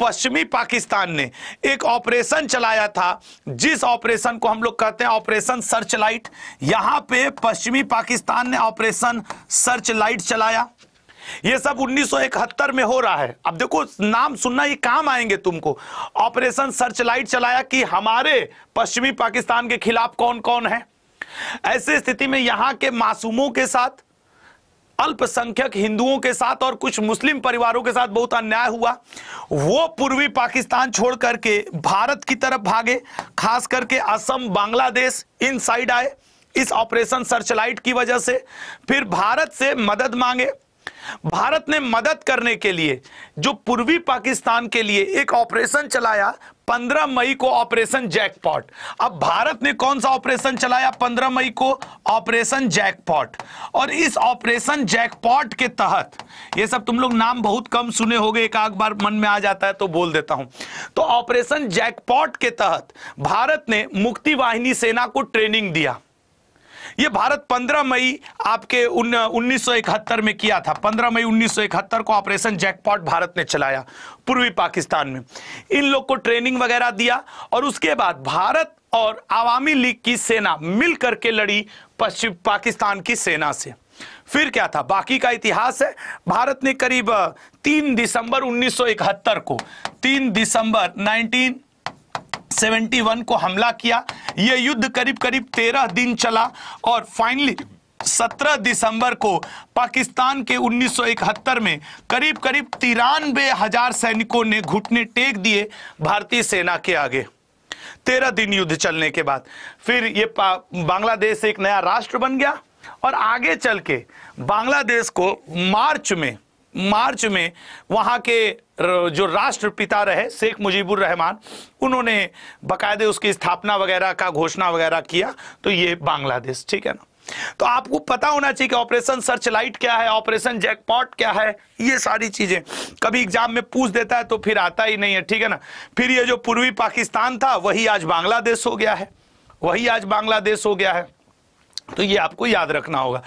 पश्चिमी पाकिस्तान ने एक ऑपरेशन चलाया था जिस ऑपरेशन को हम लोग कहते हैं ऑपरेशन सर्चलाइट। यहां पे पश्चिमी पाकिस्तान ने ऑपरेशन सर्चलाइट चलाया। ये सब 1971 में हो रहा है। अब देखो नाम सुनना ये काम आएंगे तुमको। ऑपरेशन सर्चलाइट चलाया कि हमारे पश्चिमी पाकिस्तान के खिलाफ कौन कौन है। ऐसे स्थिति में यहां के मासूमों के साथ, अल्पसंख्यक हिंदुओं के साथ और कुछ मुस्लिम परिवारों के साथ बहुत अन्याय हुआ। वो पूर्वी पाकिस्तान छोड़ करके भारत की तरफ भागे, खास करके असम, बांग्लादेश इन साइड आए इस ऑपरेशन सर्चलाइट की वजह से। फिर भारत से मदद मांगे। भारत ने मदद करने के लिए जो पूर्वी पाकिस्तान के लिए एक ऑपरेशन चलाया 15 मई को, ऑपरेशन जैकपॉट। अब भारत ने कौन सा ऑपरेशन चलाया 15 मई को? Operation jackpot. और इस ऑपरेशन जैकपॉट के तहत, ये सब तुम लोग नाम बहुत कम सुने होंगे, एक आध बार मन में आ जाता है तो बोल देता हूं। तो ऑपरेशन जैकपॉट के तहत भारत ने मुक्ति वाहिनी सेना को ट्रेनिंग दिया। ये भारत 15 मई आपके 1971 में किया था। 15 मई 1971 को ऑपरेशन जैकपॉट भारत ने चलाया पूर्वी पाकिस्तान में। इन लोग को ट्रेनिंग वगैरह दिया और उसके बाद भारत और आवामी लीग की सेना मिल करके लड़ी पश्चिम पाकिस्तान की सेना से। फिर क्या था बाकी का इतिहास है। भारत ने करीब 3 दिसंबर 1971 को हमला किया। यह युद्ध करीब करीब 13 दिन चला और फाइनली 17 दिसंबर को पाकिस्तान के 1971 में करीब करीब 93,000 सैनिकों ने घुटने टेक दिए भारतीय सेना के आगे 13 दिन युद्ध चलने के बाद। फिर ये बांग्लादेश एक नया राष्ट्र बन गया और आगे चल के बांग्लादेश को मार्च में मार्च में वहाँ के जो राष्ट्रपिता रहे शेख मुजीबुर रहमान, उन्होंने बकायदे उसकी स्थापना वगैरह का घोषणा वगैरह किया। तो ये बांग्लादेश, ठीक है ना। तो आपको पता होना चाहिए कि ऑपरेशन सर्चलाइट क्या है, ऑपरेशन जैकपॉट क्या है, ये सारी चीजें कभी एग्जाम में पूछ देता है तो फिर आता ही नहीं है, ठीक है ना। फिर ये जो पूर्वी पाकिस्तान था वही आज बांग्लादेश हो गया है, वही आज बांग्लादेश हो गया है। तो ये आपको याद रखना होगा।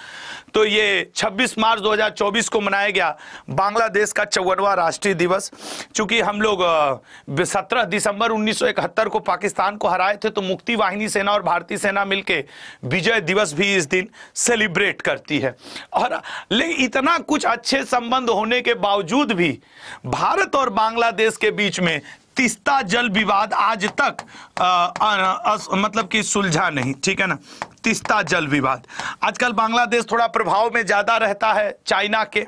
तो ये 26 मार्च 2024 को मनाया गया बांग्लादेश का 54वां राष्ट्रीय दिवस। चूंकि हम लोग 17 दिसंबर 1971 को पाकिस्तान को हराए थे, तो मुक्ति वाहिनी सेना और भारतीय सेना मिलके विजय दिवस भी इस दिन सेलिब्रेट करती है। और लेकिन इतना कुछ अच्छे संबंध होने के बावजूद भी भारत और बांग्लादेश के बीच में तीस्ता जल विवाद आज तक मतलब कि सुलझा नहीं, ठीक है ना। तीस्ता जल विवाद, आजकल बांग्लादेश थोड़ा प्रभाव में ज्यादा रहता है चाइना के,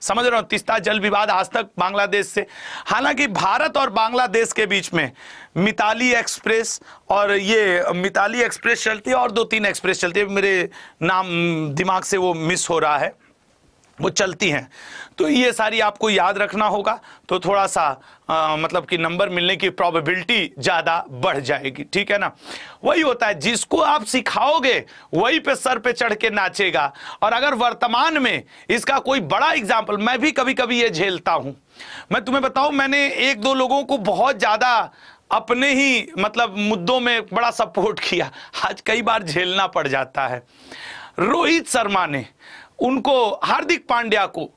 समझ रहे हो। तीस्ता जल विवाद आज तक बांग्लादेश से, हालांकि भारत और बांग्लादेश के बीच में मिताली एक्सप्रेस, और ये मिताली एक्सप्रेस चलती है और 2-3 एक्सप्रेस चलती है, मेरे नाम दिमाग से वो मिस हो रहा है, वो चलती हैं। तो ये सारी आपको याद रखना होगा, तो थोड़ा सा मतलब कि नंबर मिलने की प्रोबेबिलिटी ज़्यादा बढ़ जाएगी, ठीक है ना। वही होता है, जिसको आप सिखाओगे वही पे सर पे चढ़ के नाचेगा। और अगर वर्तमान में इसका कोई बड़ा एग्जाम्पल, मैं भी कभी कभी ये झेलता हूँ, मैं तुम्हें बताऊँ, मैंने 1-2 लोगों को बहुत ज़्यादा अपने ही मतलब मुद्दों में बड़ा सपोर्ट किया, आज कई बार झेलना पड़ जाता है। रोहित शर्मा ने उनको, हार्दिक पांड्या को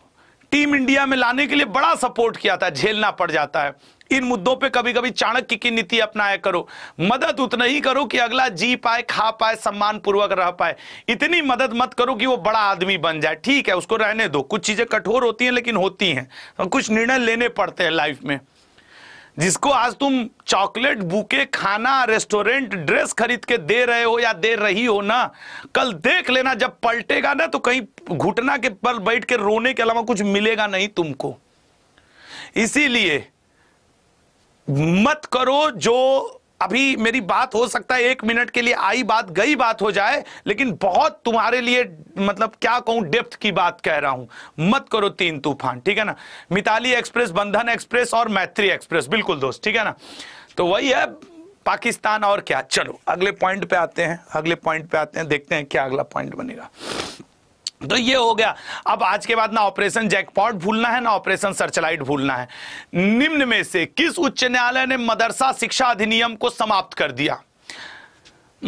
टीम इंडिया में लाने के लिए बड़ा सपोर्ट किया था, झेलना पड़ जाता है। इन मुद्दों पे कभी कभी चाणक्य की नीति अपनाया करो, मदद उतना ही करो कि अगला जी पाए, खा पाए, सम्मान पूर्वक रह पाए। इतनी मदद मत करो कि वो बड़ा आदमी बन जाए, ठीक है, उसको रहने दो। कुछ चीजें कठोर होती हैं लेकिन होती हैं, और कुछ निर्णय लेने पड़ते हैं लाइफ में। जिसको आज तुम चॉकलेट, बुके, खाना, रेस्टोरेंट, ड्रेस खरीद के दे रहे हो या दे रही हो ना, कल देख लेना जब पलटेगा ना तो कहीं घुटना के पर बैठ के रोने के अलावा कुछ मिलेगा नहीं तुमको। इसीलिए मत करो जो अभी मेरी बात हो सकता है 1 मिनट के लिए आई बात गई बात हो जाए, लेकिन बहुत तुम्हारे लिए मतलब क्या कहूं, डेप्थ की बात कह रहा हूं, मत करो 3 तूफान, ठीक है ना। मिताली एक्सप्रेस, बंधन एक्सप्रेस और मैत्री एक्सप्रेस, बिल्कुल दोस्त, ठीक है ना। तो वही है पाकिस्तान और क्या। चलो अगले पॉइंट पे आते हैं, अगले पॉइंट पे आते हैं, देखते हैं क्या अगला पॉइंट बनेगा। तो ये हो गया। अब आज के बाद ना ऑपरेशन जैकपॉट भूलना है, ना ऑपरेशन सर्चलाइट भूलना है। निम्न में से किस उच्च न्यायालय ने मदरसा शिक्षा अधिनियम को समाप्त कर दिया?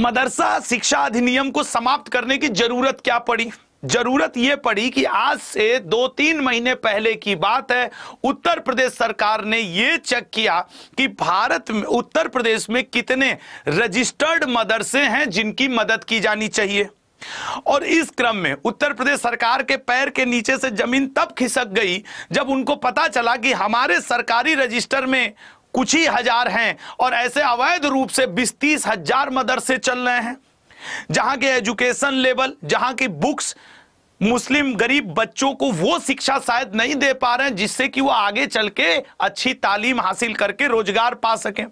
मदरसा शिक्षा अधिनियम को समाप्त करने की जरूरत क्या पड़ी? जरूरत यह पड़ी कि आज से 2-3 महीने पहले की बात है, उत्तर प्रदेश सरकार ने यह चेक किया कि भारत में, उत्तर प्रदेश में कितने रजिस्टर्ड मदरसे हैं जिनकी मदद की जानी चाहिए। और इस क्रम में उत्तर प्रदेश सरकार के पैर के नीचे से जमीन तब खिसक गई जब उनको पता चला कि हमारे सरकारी रजिस्टर में कुछ ही हजार हैं और ऐसे अवैध रूप से 20-30 हजार मदरसे चल रहे हैं, जहां के एजुकेशन लेवल, जहां की बुक्स मुस्लिम गरीब बच्चों को वो शिक्षा शायद नहीं दे पा रहे हैं जिससे कि वो आगे चल के अच्छी तालीम हासिल करके रोजगार पा सकें।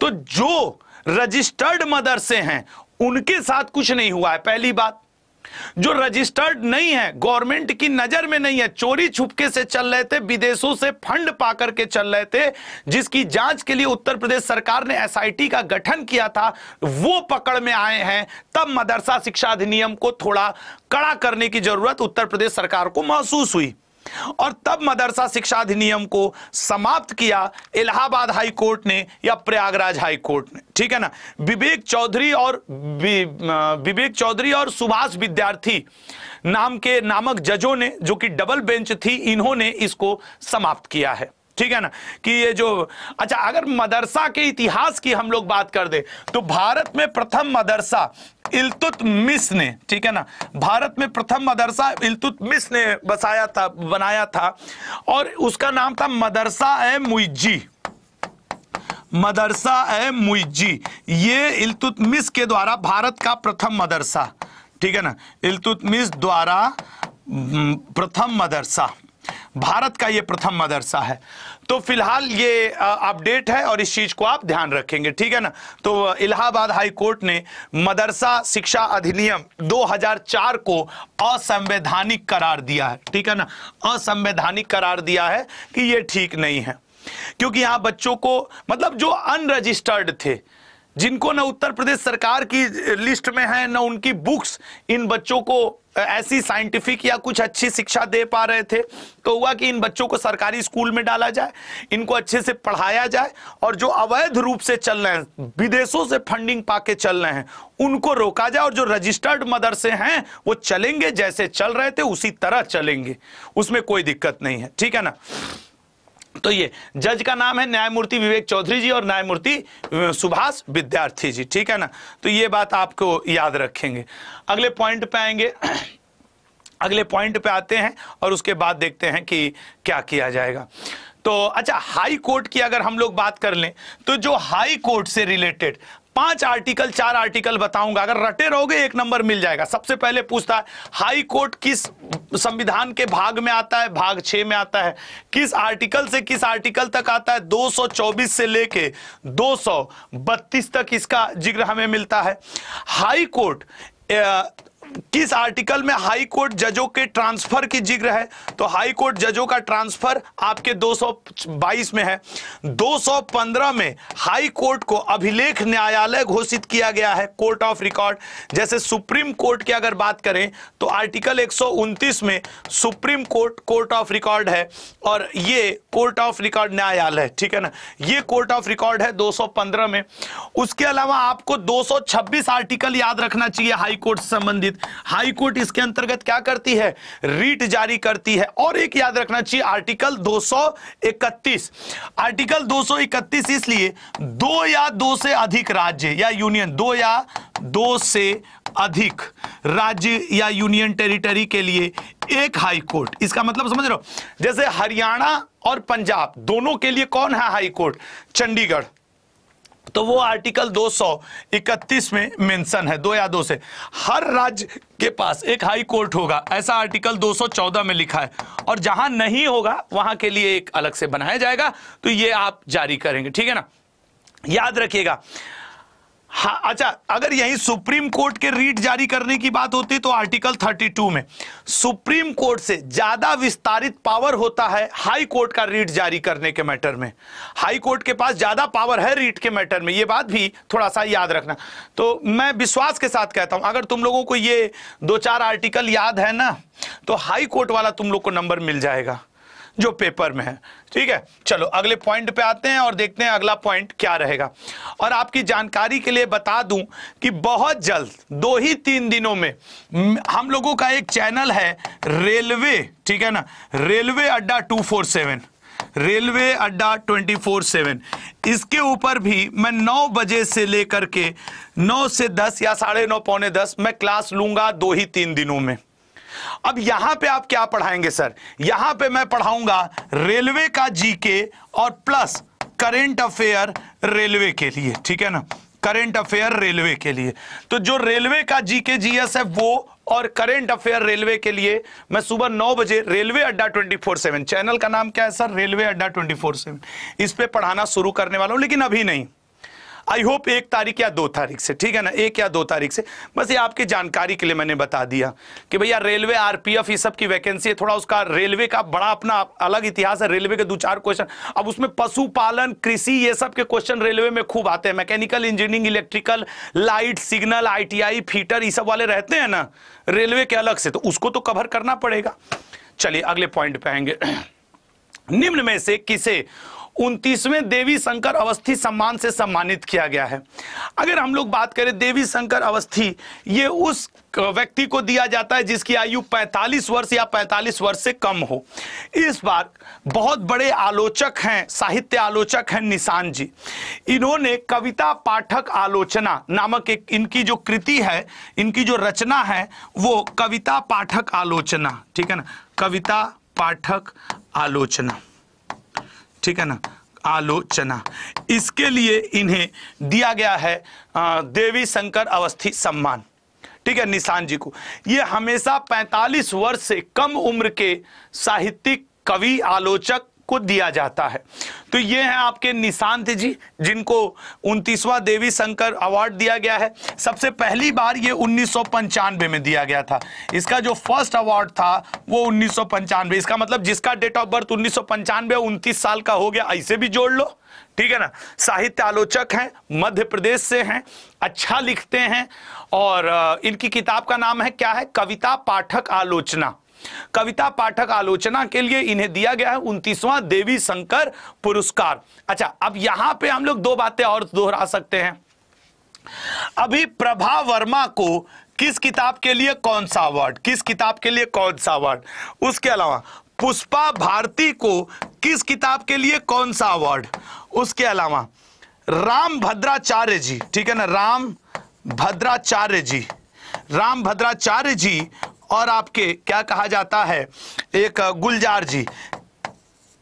तो जो रजिस्टर्ड मदरसे हैं उनके साथ कुछ नहीं हुआ है, पहली बात। जो रजिस्टर्ड नहीं है, गवर्नमेंट की नजर में नहीं है, चोरी छुपके से चल रहे थे, विदेशों से फंड पा करके चल रहे थे, जिसकी जांच के लिए उत्तर प्रदेश सरकार ने एसआईटी का गठन किया था, वो पकड़ में आए हैं। तब मदरसा शिक्षा अधिनियम को थोड़ा कड़ा करने की जरूरत उत्तर प्रदेश सरकार को महसूस हुई और तब मदरसा शिक्षा अधिनियम को समाप्त किया इलाहाबाद हाई कोर्ट ने या प्रयागराज हाई कोर्ट ने, ठीक है ना। विवेक चौधरी और सुभाष विद्यार्थी नामक जजों ने, जो कि डबल बेंच थी, इन्होंने इसको समाप्त किया है, ठीक है ना। कि ये जो, अच्छा अगर मदरसा के इतिहास की हम लोग बात कर दे तो भारत में प्रथम मदरसा इल्तुतमिश ने, ठीक है ना, भारत में प्रथम मदरसा इल्तुतमिश ने बनाया था और उसका नाम था मदरसा ए मुइजी। ये इल्तुतमिश के द्वारा भारत का प्रथम मदरसा, ठीक है ना, इल्तुतमिश द्वारा प्रथम मदरसा। भारत का ये प्रथम मदरसा है। तो फिलहाल ये अपडेट है और इस चीज को आप ध्यान रखेंगे, ठीक है ना। तो इलाहाबाद हाई कोर्ट ने मदरसा शिक्षा अधिनियम 2004 को असंवैधानिक करार दिया है, ठीक है ना, असंवैधानिक करार दिया है कि ये ठीक नहीं है, क्योंकि यहाँ बच्चों को मतलब जो अनरजिस्टर्ड थे, जिनको न उत्तर प्रदेश सरकार की लिस्ट में है न उनकी बुक्स इन बच्चों को ऐसी साइंटिफिक या कुछ अच्छी शिक्षा दे पा रहे थे, तो हुआ कि इन बच्चों को सरकारी स्कूल में डाला जाए, इनको अच्छे से पढ़ाया जाए, और जो अवैध रूप से चल रहे हैं, विदेशों से फंडिंग पाके चल रहे हैं, उनको रोका जाए, और जो रजिस्टर्ड मदरसे हैं वो चलेंगे जैसे चल रहे थे उसी तरह चलेंगे, उसमें कोई दिक्कत नहीं है, ठीक है ना। तो ये जज का नाम है न्यायमूर्ति विवेक चौधरी जी और न्यायमूर्ति सुभाष विद्यार्थी जी, ठीक है ना। तो ये बात आपको याद रखेंगे। अगले पॉइंट पे आएंगे, अगले पॉइंट पे आते हैं और उसके बाद देखते हैं कि क्या किया जाएगा। तो अच्छा, हाई कोर्ट की अगर हम लोग बात कर लें तो जो हाई कोर्ट से रिलेटेड 5 आर्टिकल 4 आर्टिकल बताऊंगा, अगर रटे रहोगे एक नंबर मिल जाएगा। सबसे पहले पूछता है हाई कोर्ट किस संविधान के भाग में आता है, भाग 6 में आता है, किस आर्टिकल से किस आर्टिकल तक आता है, 224 से लेके 232 तक इसका जिक्र हमें मिलता है। हाई कोर्ट किस आर्टिकल में हाई कोर्ट जजों के ट्रांसफर की जिक्र है, तो हाई कोर्ट जजों का ट्रांसफर आपके 222 में है। 215 में हाई कोर्ट को अभिलेख न्यायालय घोषित किया गया है, कोर्ट ऑफ रिकॉर्ड। जैसे सुप्रीम कोर्ट की अगर बात करें तो आर्टिकल 129 में supreme court court of record है, और ये कोर्ट ऑफ रिकॉर्ड न्यायालय, ठीक है ना, ये कोर्ट ऑफ रिकॉर्ड है 215 में। उसके अलावा आपको 226 आर्टिकल याद रखना चाहिए हाई कोर्ट से संबंधित। हाई कोर्ट इसके अंतर्गत क्या करती है, रीट जारी करती है। और एक याद रखना चाहिए आर्टिकल 231, आर्टिकल 231 इसलिए 2 या 2 से अधिक राज्य या यूनियन, 2 या 2 से अधिक राज्य या यूनियन टेरिटरी के लिए एक हाई कोर्ट। इसका मतलब समझ रहे हो, जैसे हरियाणा और पंजाब दोनों के लिए कौन है हाई कोर्ट, चंडीगढ़, तो वो आर्टिकल 231 में मेंशन है, 2 या 2 से। हर राज्य के पास एक हाई कोर्ट होगा, ऐसा आर्टिकल 214 में लिखा है, और जहां नहीं होगा वहां के लिए एक अलग से बनाया जाएगा, तो ये आप जारी करेंगे, ठीक है ना, याद रखिएगा। हाँ, अच्छा, अगर यही सुप्रीम कोर्ट के रीट जारी करने की बात होती तो आर्टिकल 32 में सुप्रीम कोर्ट से ज्यादा विस्तारित पावर होता है हाई कोर्ट का रीट जारी करने के मैटर में, हाई कोर्ट के पास ज्यादा पावर है रीट के मैटर में, ये बात भी थोड़ा सा याद रखना। तो मैं विश्वास के साथ कहता हूं अगर तुम लोगों को ये 2-4 आर्टिकल याद है ना, तो हाई कोर्ट वाला तुम लोग को नंबर मिल जाएगा जो पेपर में है, ठीक है। चलो अगले पॉइंट पे आते हैं और देखते हैं अगला पॉइंट क्या रहेगा। और आपकी जानकारी के लिए बता दूं कि बहुत जल्द 2 ही 3 दिनों में हम लोगों का एक चैनल है रेलवे, ठीक है ना, रेलवे अड्डा 247, रेलवे अड्डा 24/7, इसके ऊपर भी मैं 9 बजे से लेकर के 9 से 10 या 9:30 पौने 10 मैं क्लास लूंगा 2 ही 3 दिनों में। अब यहां पे आप क्या पढ़ाएंगे सर, यहां पे मैं पढ़ाऊंगा रेलवे का जीके और प्लस करंट अफेयर रेलवे के लिए, ठीक है ना, करंट अफेयर रेलवे के लिए। तो जो रेलवे का जीके जीएस है वो और करंट अफेयर रेलवे के लिए मैं सुबह 9 बजे रेलवे अड्डा 24/7, चैनल का नाम क्या है सर, रेलवे अड्डा 24/7, इस पे पढ़ाना शुरू करने वाला हूं, लेकिन अभी नहीं, आई होप 1 तारीख या 2 तारीख से, ठीक है ना, 1 या 2 तारीख से। बस ये आपकी जानकारी के लिए मैंने बता दिया कि भैया रेलवे आरपीएफ ये सब की वैकेंसी है, थोड़ा उसका रेलवे का बड़ा अपना अलग इतिहास है, रेलवे के 2-4 क्वेश्चन, अब उसमें पशुपालन, कृषि, ये सब के क्वेश्चन रेलवे में खूब आते हैं, mechanical engineering, electrical, light, signal, ITI, fitter, ये सब वाले रहते हैं ना रेलवे के अलग से, तो उसको तो कवर करना पड़ेगा। चलिए अगले पॉइंट पे आएंगे। निम्न में से किसे 29वें देवी शंकर अवस्थी सम्मान से सम्मानित किया गया है? अगर हम लोग बात करें देवी शंकर अवस्थी, ये उस व्यक्ति को दिया जाता है जिसकी आयु 45 वर्ष या 45 वर्ष से कम हो। इस बार बहुत बड़े आलोचक हैं, साहित्य आलोचक हैं निशान जी, इन्होंने कविता पाठक आलोचना नामक एक इनकी जो कृति है, इनकी जो रचना है वो कविता पाठक आलोचना, ठीक है ना, कविता पाठक आलोचना, ठीक है ना, आलोचना, इसके लिए इन्हें दिया गया है देवी शंकर अवस्थी सम्मान, ठीक है, निशान जी को। ये हमेशा 45 वर्ष से कम उम्र के साहित्यिक कवि आलोचक को दिया जाता है। तो ये हैं आपके निशांत जी, जिनको 29वां देवी शंकर अवार्ड दिया गया है। सबसे पहली बार ये 1995 में दिया गया था। इसका जो फर्स्ट अवार्ड था वो 1995। इसका मतलब जिसका डेट ऑफ बर्थ 1995 29 साल का हो गया, ऐसे भी जोड़ लो, ठीक है ना। साहित्य आलोचक हैं, मध्य प्रदेश से हैं, अच्छा लिखते हैं, और इनकी किताब का नाम है क्या है, कविता पाठक आलोचना। कविता पाठक आलोचना के लिए इन्हें दिया गया है 29वां देवी शंकर पुरस्कार। अच्छा, अब यहां पे हम लोग दो बातें और दोहरा सकते हैं। अभी प्रभा वर्मा को किस किताब के लिए कौन सा अवार्ड, किस किताब के लिए कौन सा अवार्ड, उसके अलावा पुष्पा भारती को किस किताब के लिए कौन सा अवार्ड, उसके अलावा राम भद्राचार्य जी, ठीक है ना, राम भद्राचार्य जी और आपके क्या कहा जाता है, एक गुलजार जी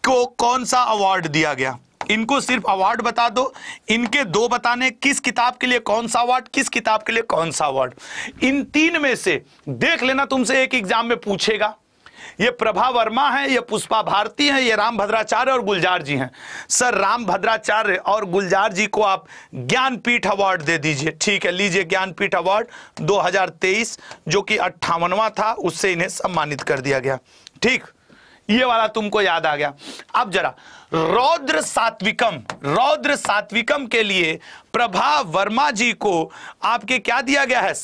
को कौन सा अवार्ड दिया गया। इनको सिर्फ अवार्ड बता दो, इनके दो बताने, किस किताब के लिए कौन सा अवार्ड, किस किताब के लिए कौन सा अवार्ड। इन तीन में से देख लेना, तुमसे एक एग्जाम में पूछेगा। ये प्रभा वर्मा है, ये पुष्पा भारती है, ये राम भद्राचार्य और गुलजार जी हैं। सर राम भद्राचार्य और गुलजार जी को आप ज्ञानपीठ अवार्ड दे दीजिए, ठीक है, लीजिए ज्ञानपीठ अवार्ड 2023 जो कि 58वां था, उससे इन्हें सम्मानित कर दिया गया। ठीक, ये वाला तुमको याद आ गया। अब जरा रौद्र सात्विकम के लिए प्रभा वर्मा जी को आपके क्या दिया गया है,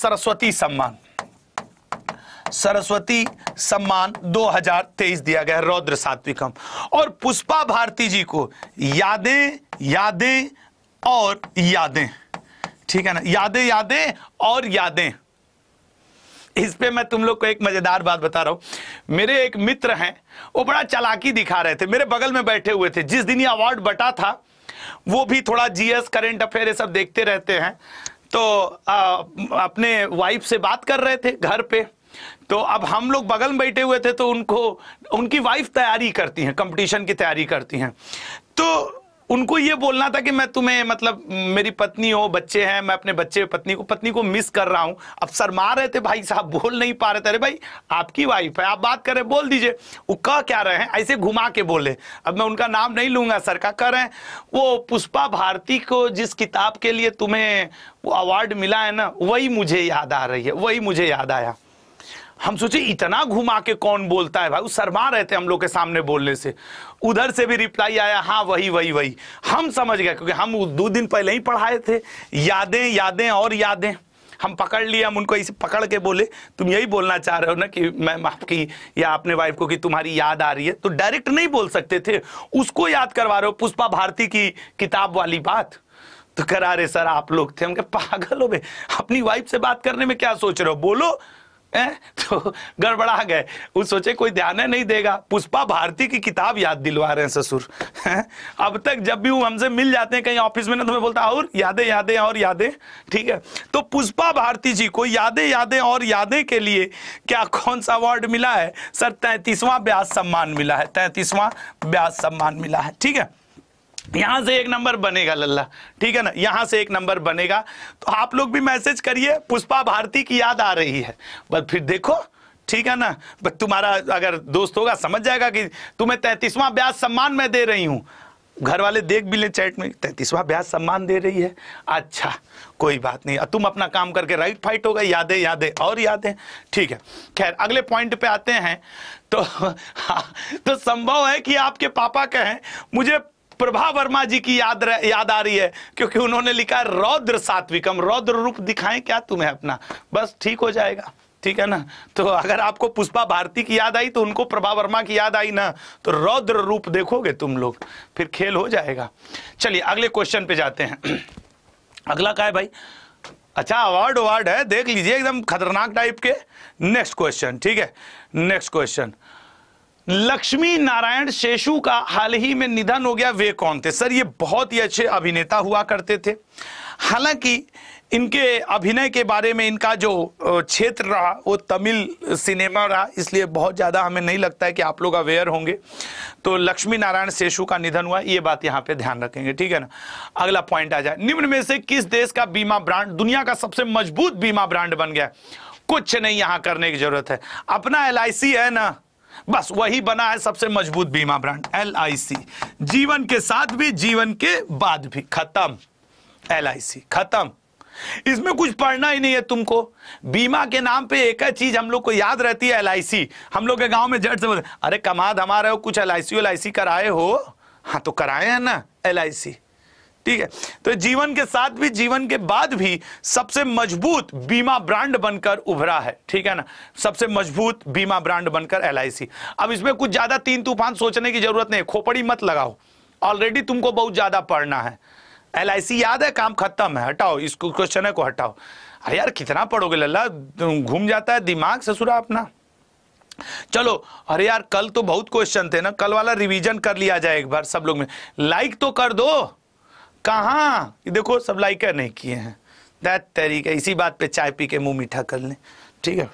सरस्वती सम्मान 2023 दिया गया है रौद्र सात्विकम। और पुष्पा भारती जी को यादें, ठीक है ना, यादें और यादें। इस पे मैं तुम लोग को एक मजेदार बात बता रहा हूं। मेरे एक मित्र हैं, वो बड़ा चालाकी दिखा रहे थे, मेरे बगल में बैठे हुए थे। जिस दिन ये अवार्ड बटा था, वो भी थोड़ा जीएस, करेंट अफेयर, ये सब देखते रहते हैं, तो अपने वाइफ से बात कर रहे थे घर पे। तो अब हम लोग बगल में बैठे हुए थे, तो उनकी वाइफ तैयारी करती हैं, कंपटीशन की तैयारी करती हैं, तो उनको ये बोलना था कि मैं तुम्हें, मतलब मेरी पत्नी हो, बच्चे हैं, मैं अपने बच्चे पत्नी को मिस कर रहा हूं। अब शर्मा रहे थे भाई साहब, बोल नहीं पा रहे थे। अरे भाई, आपकी वाइफ है, आप बात करें, बोल दीजिए। वो कह क्या रहे हैं, ऐसे घुमा के बोले, अब मैं उनका नाम नहीं लूंगा, सर का कह रहे हैं वो पुष्पा भारती को जिस किताब के लिए तुम्हें वो अवार्ड मिला है ना, वही मुझे याद आ रही है, वही मुझे याद आया। हम सोचे इतना घुमा के कौन बोलता है भाई, शर्मा रहे थे हम लोग के सामने बोलने से। उधर से भी रिप्लाई आया, हाँ वही। हम समझ गए, क्योंकि हम 2 दिन पहले ही पढ़ाए थे यादें और यादें। हम पकड़ लिए, हम उनको इसे पकड़ के बोले, तुम यही बोलना चाह रहे हो ना कि मैम आपकी या अपने वाइफ को कि तुम्हारी याद आ रही है। तो डायरेक्ट नहीं बोल सकते थे, उसको याद करवा रहे हो पुष्पा भारती की किताब वाली बात। तो करा रहे सर आप लोग थे। हम कहे पागल हो बे, अपनी वाइफ से बात करने में क्या सोच रहे हो, बोलो। तो गड़बड़ा गए, वो सोचे कोई ध्यान नहीं देगा, पुष्पा भारती की किताब याद दिलवा रहे हैं ससुर। अब तक जब भी वो हमसे मिल जाते हैं कहीं ऑफिस में ना, तो मैं बोलता और यादें। ठीक है, तो पुष्पा भारती जी को यादें और यादें के लिए क्या कौन सा अवार्ड मिला है सर, 33वां व्यास सम्मान मिला है, 33वां व्यास सम्मान मिला है। ठीक है, यहां से एक नंबर बनेगा लल्ला, ठीक है ना, यहां से एक नंबर बनेगा। तो आप लोग भी मैसेज करिए, पुष्पा भारती की याद आ रही है, बस फिर देखो, ठीक है ना। बस तुम्हारा अगर दोस्त होगा समझ जाएगा कि तुम्हें 33वां व्यास सम्मान मैं दे रही हूं। घर वाले देख भी ले चैट में, 33वां व्यास सम्मान दे रही है, अच्छा कोई बात नहीं, तुम अपना काम करके राइट फाइट होगा, यादें और यादें। ठीक है, खैर अगले पॉइंट पे आते हैं। तो संभव है कि आपके पापा कहें मुझे प्रभा वर्मा जी की याद आ रही है, क्योंकि उन्होंने लिखा रौद्र सात्विकम, रौद्र रूप दिखाएं क्या तुम्हें अपना, बस ठीक हो जाएगा, ठीक है ना। तो अगर आपको पुष्पा भारती की याद आई तो उनको प्रभा वर्मा की याद आई ना, तो रौद्र रूप देखोगे तुम लोग, फिर खेल हो जाएगा। चलिए अगले क्वेश्चन पे जाते हैं। अगला क्या है भाई, अच्छा अवार्ड है, देख लीजिए एकदम खतरनाक टाइप के। नेक्स्ट क्वेश्चन, ठीक है, नेक्स्ट क्वेश्चन, लक्ष्मी नारायण शेषु का हाल ही में निधन हो गया, वे कौन थे। सर ये बहुत ही अच्छे अभिनेता हुआ करते थे, हालांकि इनके अभिनय के बारे में इनका जो क्षेत्र रहा वो तमिल सिनेमा रहा, इसलिए बहुत ज़्यादा हमें नहीं लगता है कि आप लोग अवेयर होंगे। तो लक्ष्मी नारायण शेषु का निधन हुआ, ये बात यहाँ पे ध्यान रखेंगे, ठीक है ना। अगला पॉइंट आ जाए, निम्न में से किस देश का बीमा ब्रांड दुनिया का सबसे मजबूत बीमा ब्रांड बन गया। कुछ नहीं यहाँ करने की जरूरत है, अपना LIC है ना, बस वही बना है सबसे मजबूत बीमा ब्रांड LIC। जीवन के साथ भी जीवन के बाद भी, खत्म LIC, खत्म। इसमें कुछ पढ़ना ही नहीं है तुमको। बीमा के नाम पे एक ही चीज हम लोग को याद रहती है LIC। हम लोग के गांव में जट से बोलते, अरे कमाद हमारे हो कुछ LIC कराए हो। हाँ तो कराए हैं ना LIC, ठीक है। तो जीवन के साथ भी जीवन के बाद भी सबसे मजबूत बीमा ब्रांड बनकर उभरा है, ठीक है ना, सबसे मजबूत बीमा ब्रांड बनकर LIC। अब इसमें कुछ ज्यादा तीन तूफान सोचने की जरूरत नहीं, खोपड़ी मत लगाओ, ऑलरेडी तुमको बहुत ज्यादा पढ़ना है। LIC याद है, काम खत्म है, हटाओ इसको, क्वेश्चन को हटाओ। यार कितना पढ़ोगे लल्ला, घूम जाता है दिमाग ससुरा अपना। चलो, अरे यार कल तो बहुत क्वेश्चन थे ना, कल वाला रिवीजन कर लिया जाए एक बार सब लोग में। लाइक तो कर दो, कहाँ देखो सब लाइक नहीं किए हैं। दैट तरीका, इसी बात पे चाय पी के मुंह मीठा कर लें, ठीक है।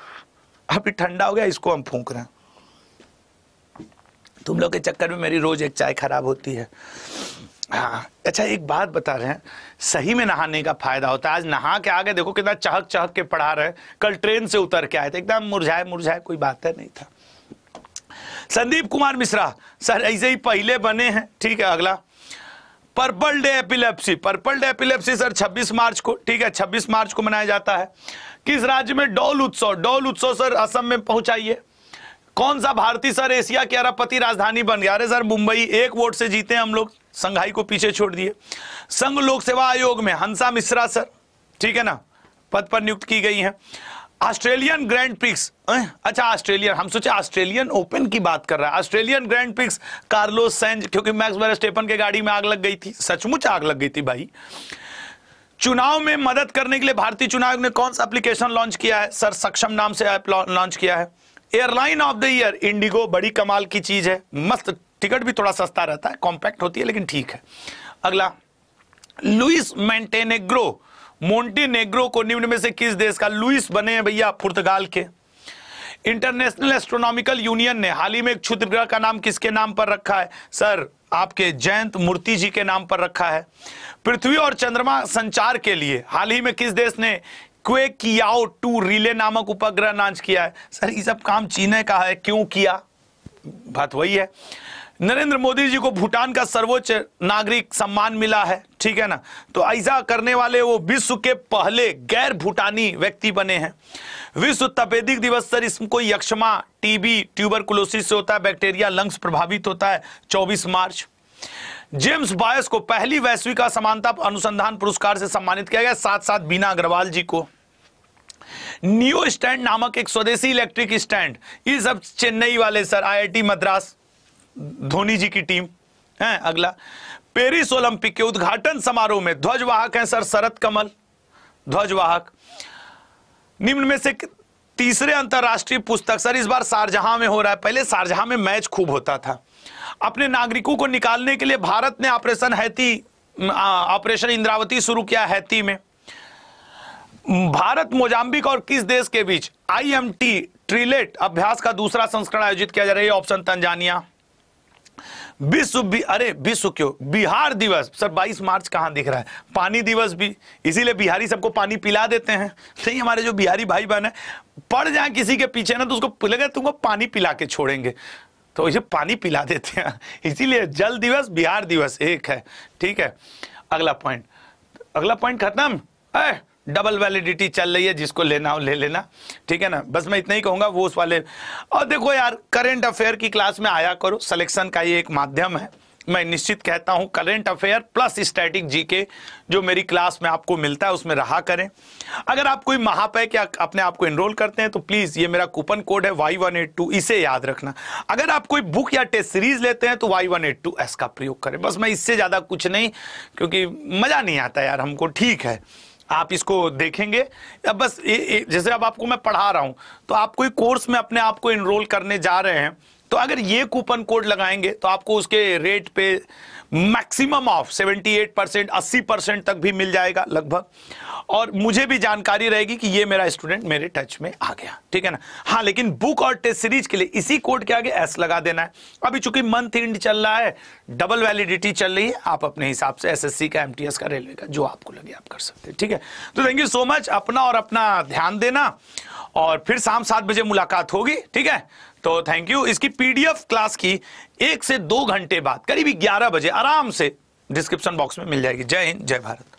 अभी ठंडा हो गया, इसको हम फूंक रहे हैं। तुम लोग के चक्कर में मेरी रोज एक चाय खराब होती है। हाँ अच्छा, एक बात बता रहे हैं, सही में नहाने का फायदा होता है। आज नहा के आगे देखो कितना चहक चहक के पढ़ा रहे हैं। कल ट्रेन से उतर के आए थे एकदम मुरझाए मुरझाए, कोई बात है नहीं था। संदीप कुमार मिश्रा सर ऐसे ही पहले बने हैं, ठीक है। अगला purple day epilepsy, purple day epilepsy sir 26 मार्च को, ठीक है, 26 मार्च को मनाया जाता है। किस राज्य में डोल उत्सव, डोल उत्सव सर असम में पहुंचाइए। कौन सा भारतीय सर एशिया की अरबपति राजधानी बन गया? अरे सर मुंबई, एक वोट से जीते हम लोग, संघाई को पीछे छोड़ दिए। संघ लोक सेवा आयोग में हंसा मिश्रा सर, ठीक है ना, पद पर नियुक्त की गई है। ऑस्ट्रेलियन ग्रैंड प्रिक्स, अच्छा ऑस्ट्रेलियन, हम सोचे ऑस्ट्रेलियन ओपन की बात कर रहा है। Australian grand prix Carlos Sainz, क्योंकि मैक्स वर्स्टैपन के गाड़ी में आग लग गई थी, सचमुच आग लग गई थी भाई। चुनाव में मदद करने के लिए भारतीय चुनाव आयोग ने कौन सा एप्लीकेशन लॉन्च किया है? सर सक्षम नाम से ऐप लॉन्च किया है। Airline of the year IndiGo, बड़ी कमाल की चीज है, मस्त, टिकट भी थोड़ा सस्ता रहता है, कॉम्पैक्ट होती है लेकिन ठीक है। अगला, लुइस मोंटेनेग्रो, मोंटेनेग्रो को निम्न में से किस देश का, लुइस बने हैं भैया पुर्तगाल के। इंटरनेशनल एस्ट्रोनॉमिकल यूनियन ने हाल ही में एक क्षुद्र ग्रह का नाम किसके नाम पर रखा है? सर आपके जयंत मूर्ति जी के नाम पर रखा है। पृथ्वी और चंद्रमा संचार के लिए हाल ही में किस देश ने क्वेकियाओ-2 रिले नामक उपग्रह लॉन्च किया है? सर ये सब काम चीन का है, क्यों किया, बात वही है। नरेंद्र मोदी जी को भूटान का सर्वोच्च नागरिक सम्मान मिला है, ठीक है ना, तो ऐसा करने वाले वो विश्व के पहले गैर भूटानी व्यक्ति बने हैं। विश्व तपेदिक दिवस सर इसको यक्ष्मा, टीबी, ट्यूबरकुलोसिस से होता है, बैक्टीरिया लंग्स प्रभावित होता है, 24 मार्च। जेम्स बायस को पहली वैश्विक असमानता अनुसंधान पुरस्कार से सम्मानित किया गया, साथ साथ बीना अग्रवाल जी को। नियो स्टैंड नामक एक स्वदेशी इलेक्ट्रिक स्टैंड, ये सब चेन्नई वाले सर, IIT मद्रास, धोनी जी की टीम है। अगला, पेरिस ओलंपिक के उद्घाटन समारोह में ध्वजवाहक हैं सर शरत कमल, ध्वजवाहक। निम्न में से तीसरे अंतरराष्ट्रीय पुस्तक सर इस बार शारजहां में हो रहा है, पहले शारजहां में मैच खूब होता था। अपने नागरिकों को निकालने के लिए भारत ने ऑपरेशन हैती, ऑपरेशन इंद्रावती शुरू किया हैती में। भारत मोजाम्बिक और किस देश के बीच IMT ट्रिलेट अभ्यास का दूसरा संस्करण आयोजित किया जा रहा है? Option Tanzania. विश्व क्यों बिहार दिवस सर 22 मार्च कहाँ दिख रहा है? पानी दिवस भी, इसीलिए बिहारी सबको पानी पिला देते हैं। नहीं हमारे जो बिहारी भाई बहन है, पड़ जाए किसी के पीछे ना तो उसको लगे तुमको पानी पिला के छोड़ेंगे, तो इसे पानी पिला देते हैं, इसीलिए जल दिवस बिहार दिवस एक है, ठीक है। अगला पॉइंट, अगला पॉइंट खत्म, डबल वैलिडिटी चल रही है, जिसको लेना हो ले लेना, ठीक है ना, बस मैं इतना ही कहूंगा वो उस वाले। और देखो यार करंट अफेयर की क्लास में आया करो, सिलेक्शन का ये एक माध्यम है, मैं निश्चित कहता हूं। Current affair plus static GK जो मेरी क्लास में आपको मिलता है उसमें रहा करें। अगर आप कोई महापय के अपने आप को एनरोल करते हैं तो प्लीज़ ये मेरा कूपन कोड है Y182, इसे याद रखना। अगर आप कोई बुक या टेस्ट सीरीज लेते हैं तो Y182S का प्रयोग करें, बस मैं इससे ज़्यादा कुछ नहीं, क्योंकि मज़ा नहीं आता यार हमको, ठीक है। आप इसको देखेंगे, अब बस जैसे अब आपको मैं पढ़ा रहा हूं तो आप कोई कोर्स में अपने आप को इनरोल करने जा रहे हैं तो अगर ये कूपन कोड लगाएंगे तो आपको उसके रेट पे मैक्सिमम ऑफ 78%, 80% तक भी मिल जाएगा लगभग, और मुझे भी जानकारी रहेगी कि ये मेरा स्टूडेंट मेरे टच में आ गया, ठीक है ना। हाँ लेकिन बुक और टेस्ट सीरीज के लिए इसी कोड के आगे S लगा देना है। अभी चूंकि मंथ एंड चल रहा है, डबल वैलिडिटी चल रही है, आप अपने हिसाब से SSC का, MTS का, रेलवे का, जो आपको लगे आप कर सकते हैं, ठीक है। तो थैंक यू सो मच, अपना और अपना ध्यान देना, और फिर शाम 7 बजे मुलाकात होगी, ठीक है। तो थैंक यू। इसकी पीडीएफ क्लास की 1 से 2 घंटे बाद करीब 11 बजे आराम से डिस्क्रिप्शन बॉक्स में मिल जाएगी। जय हिंद, जय भारत।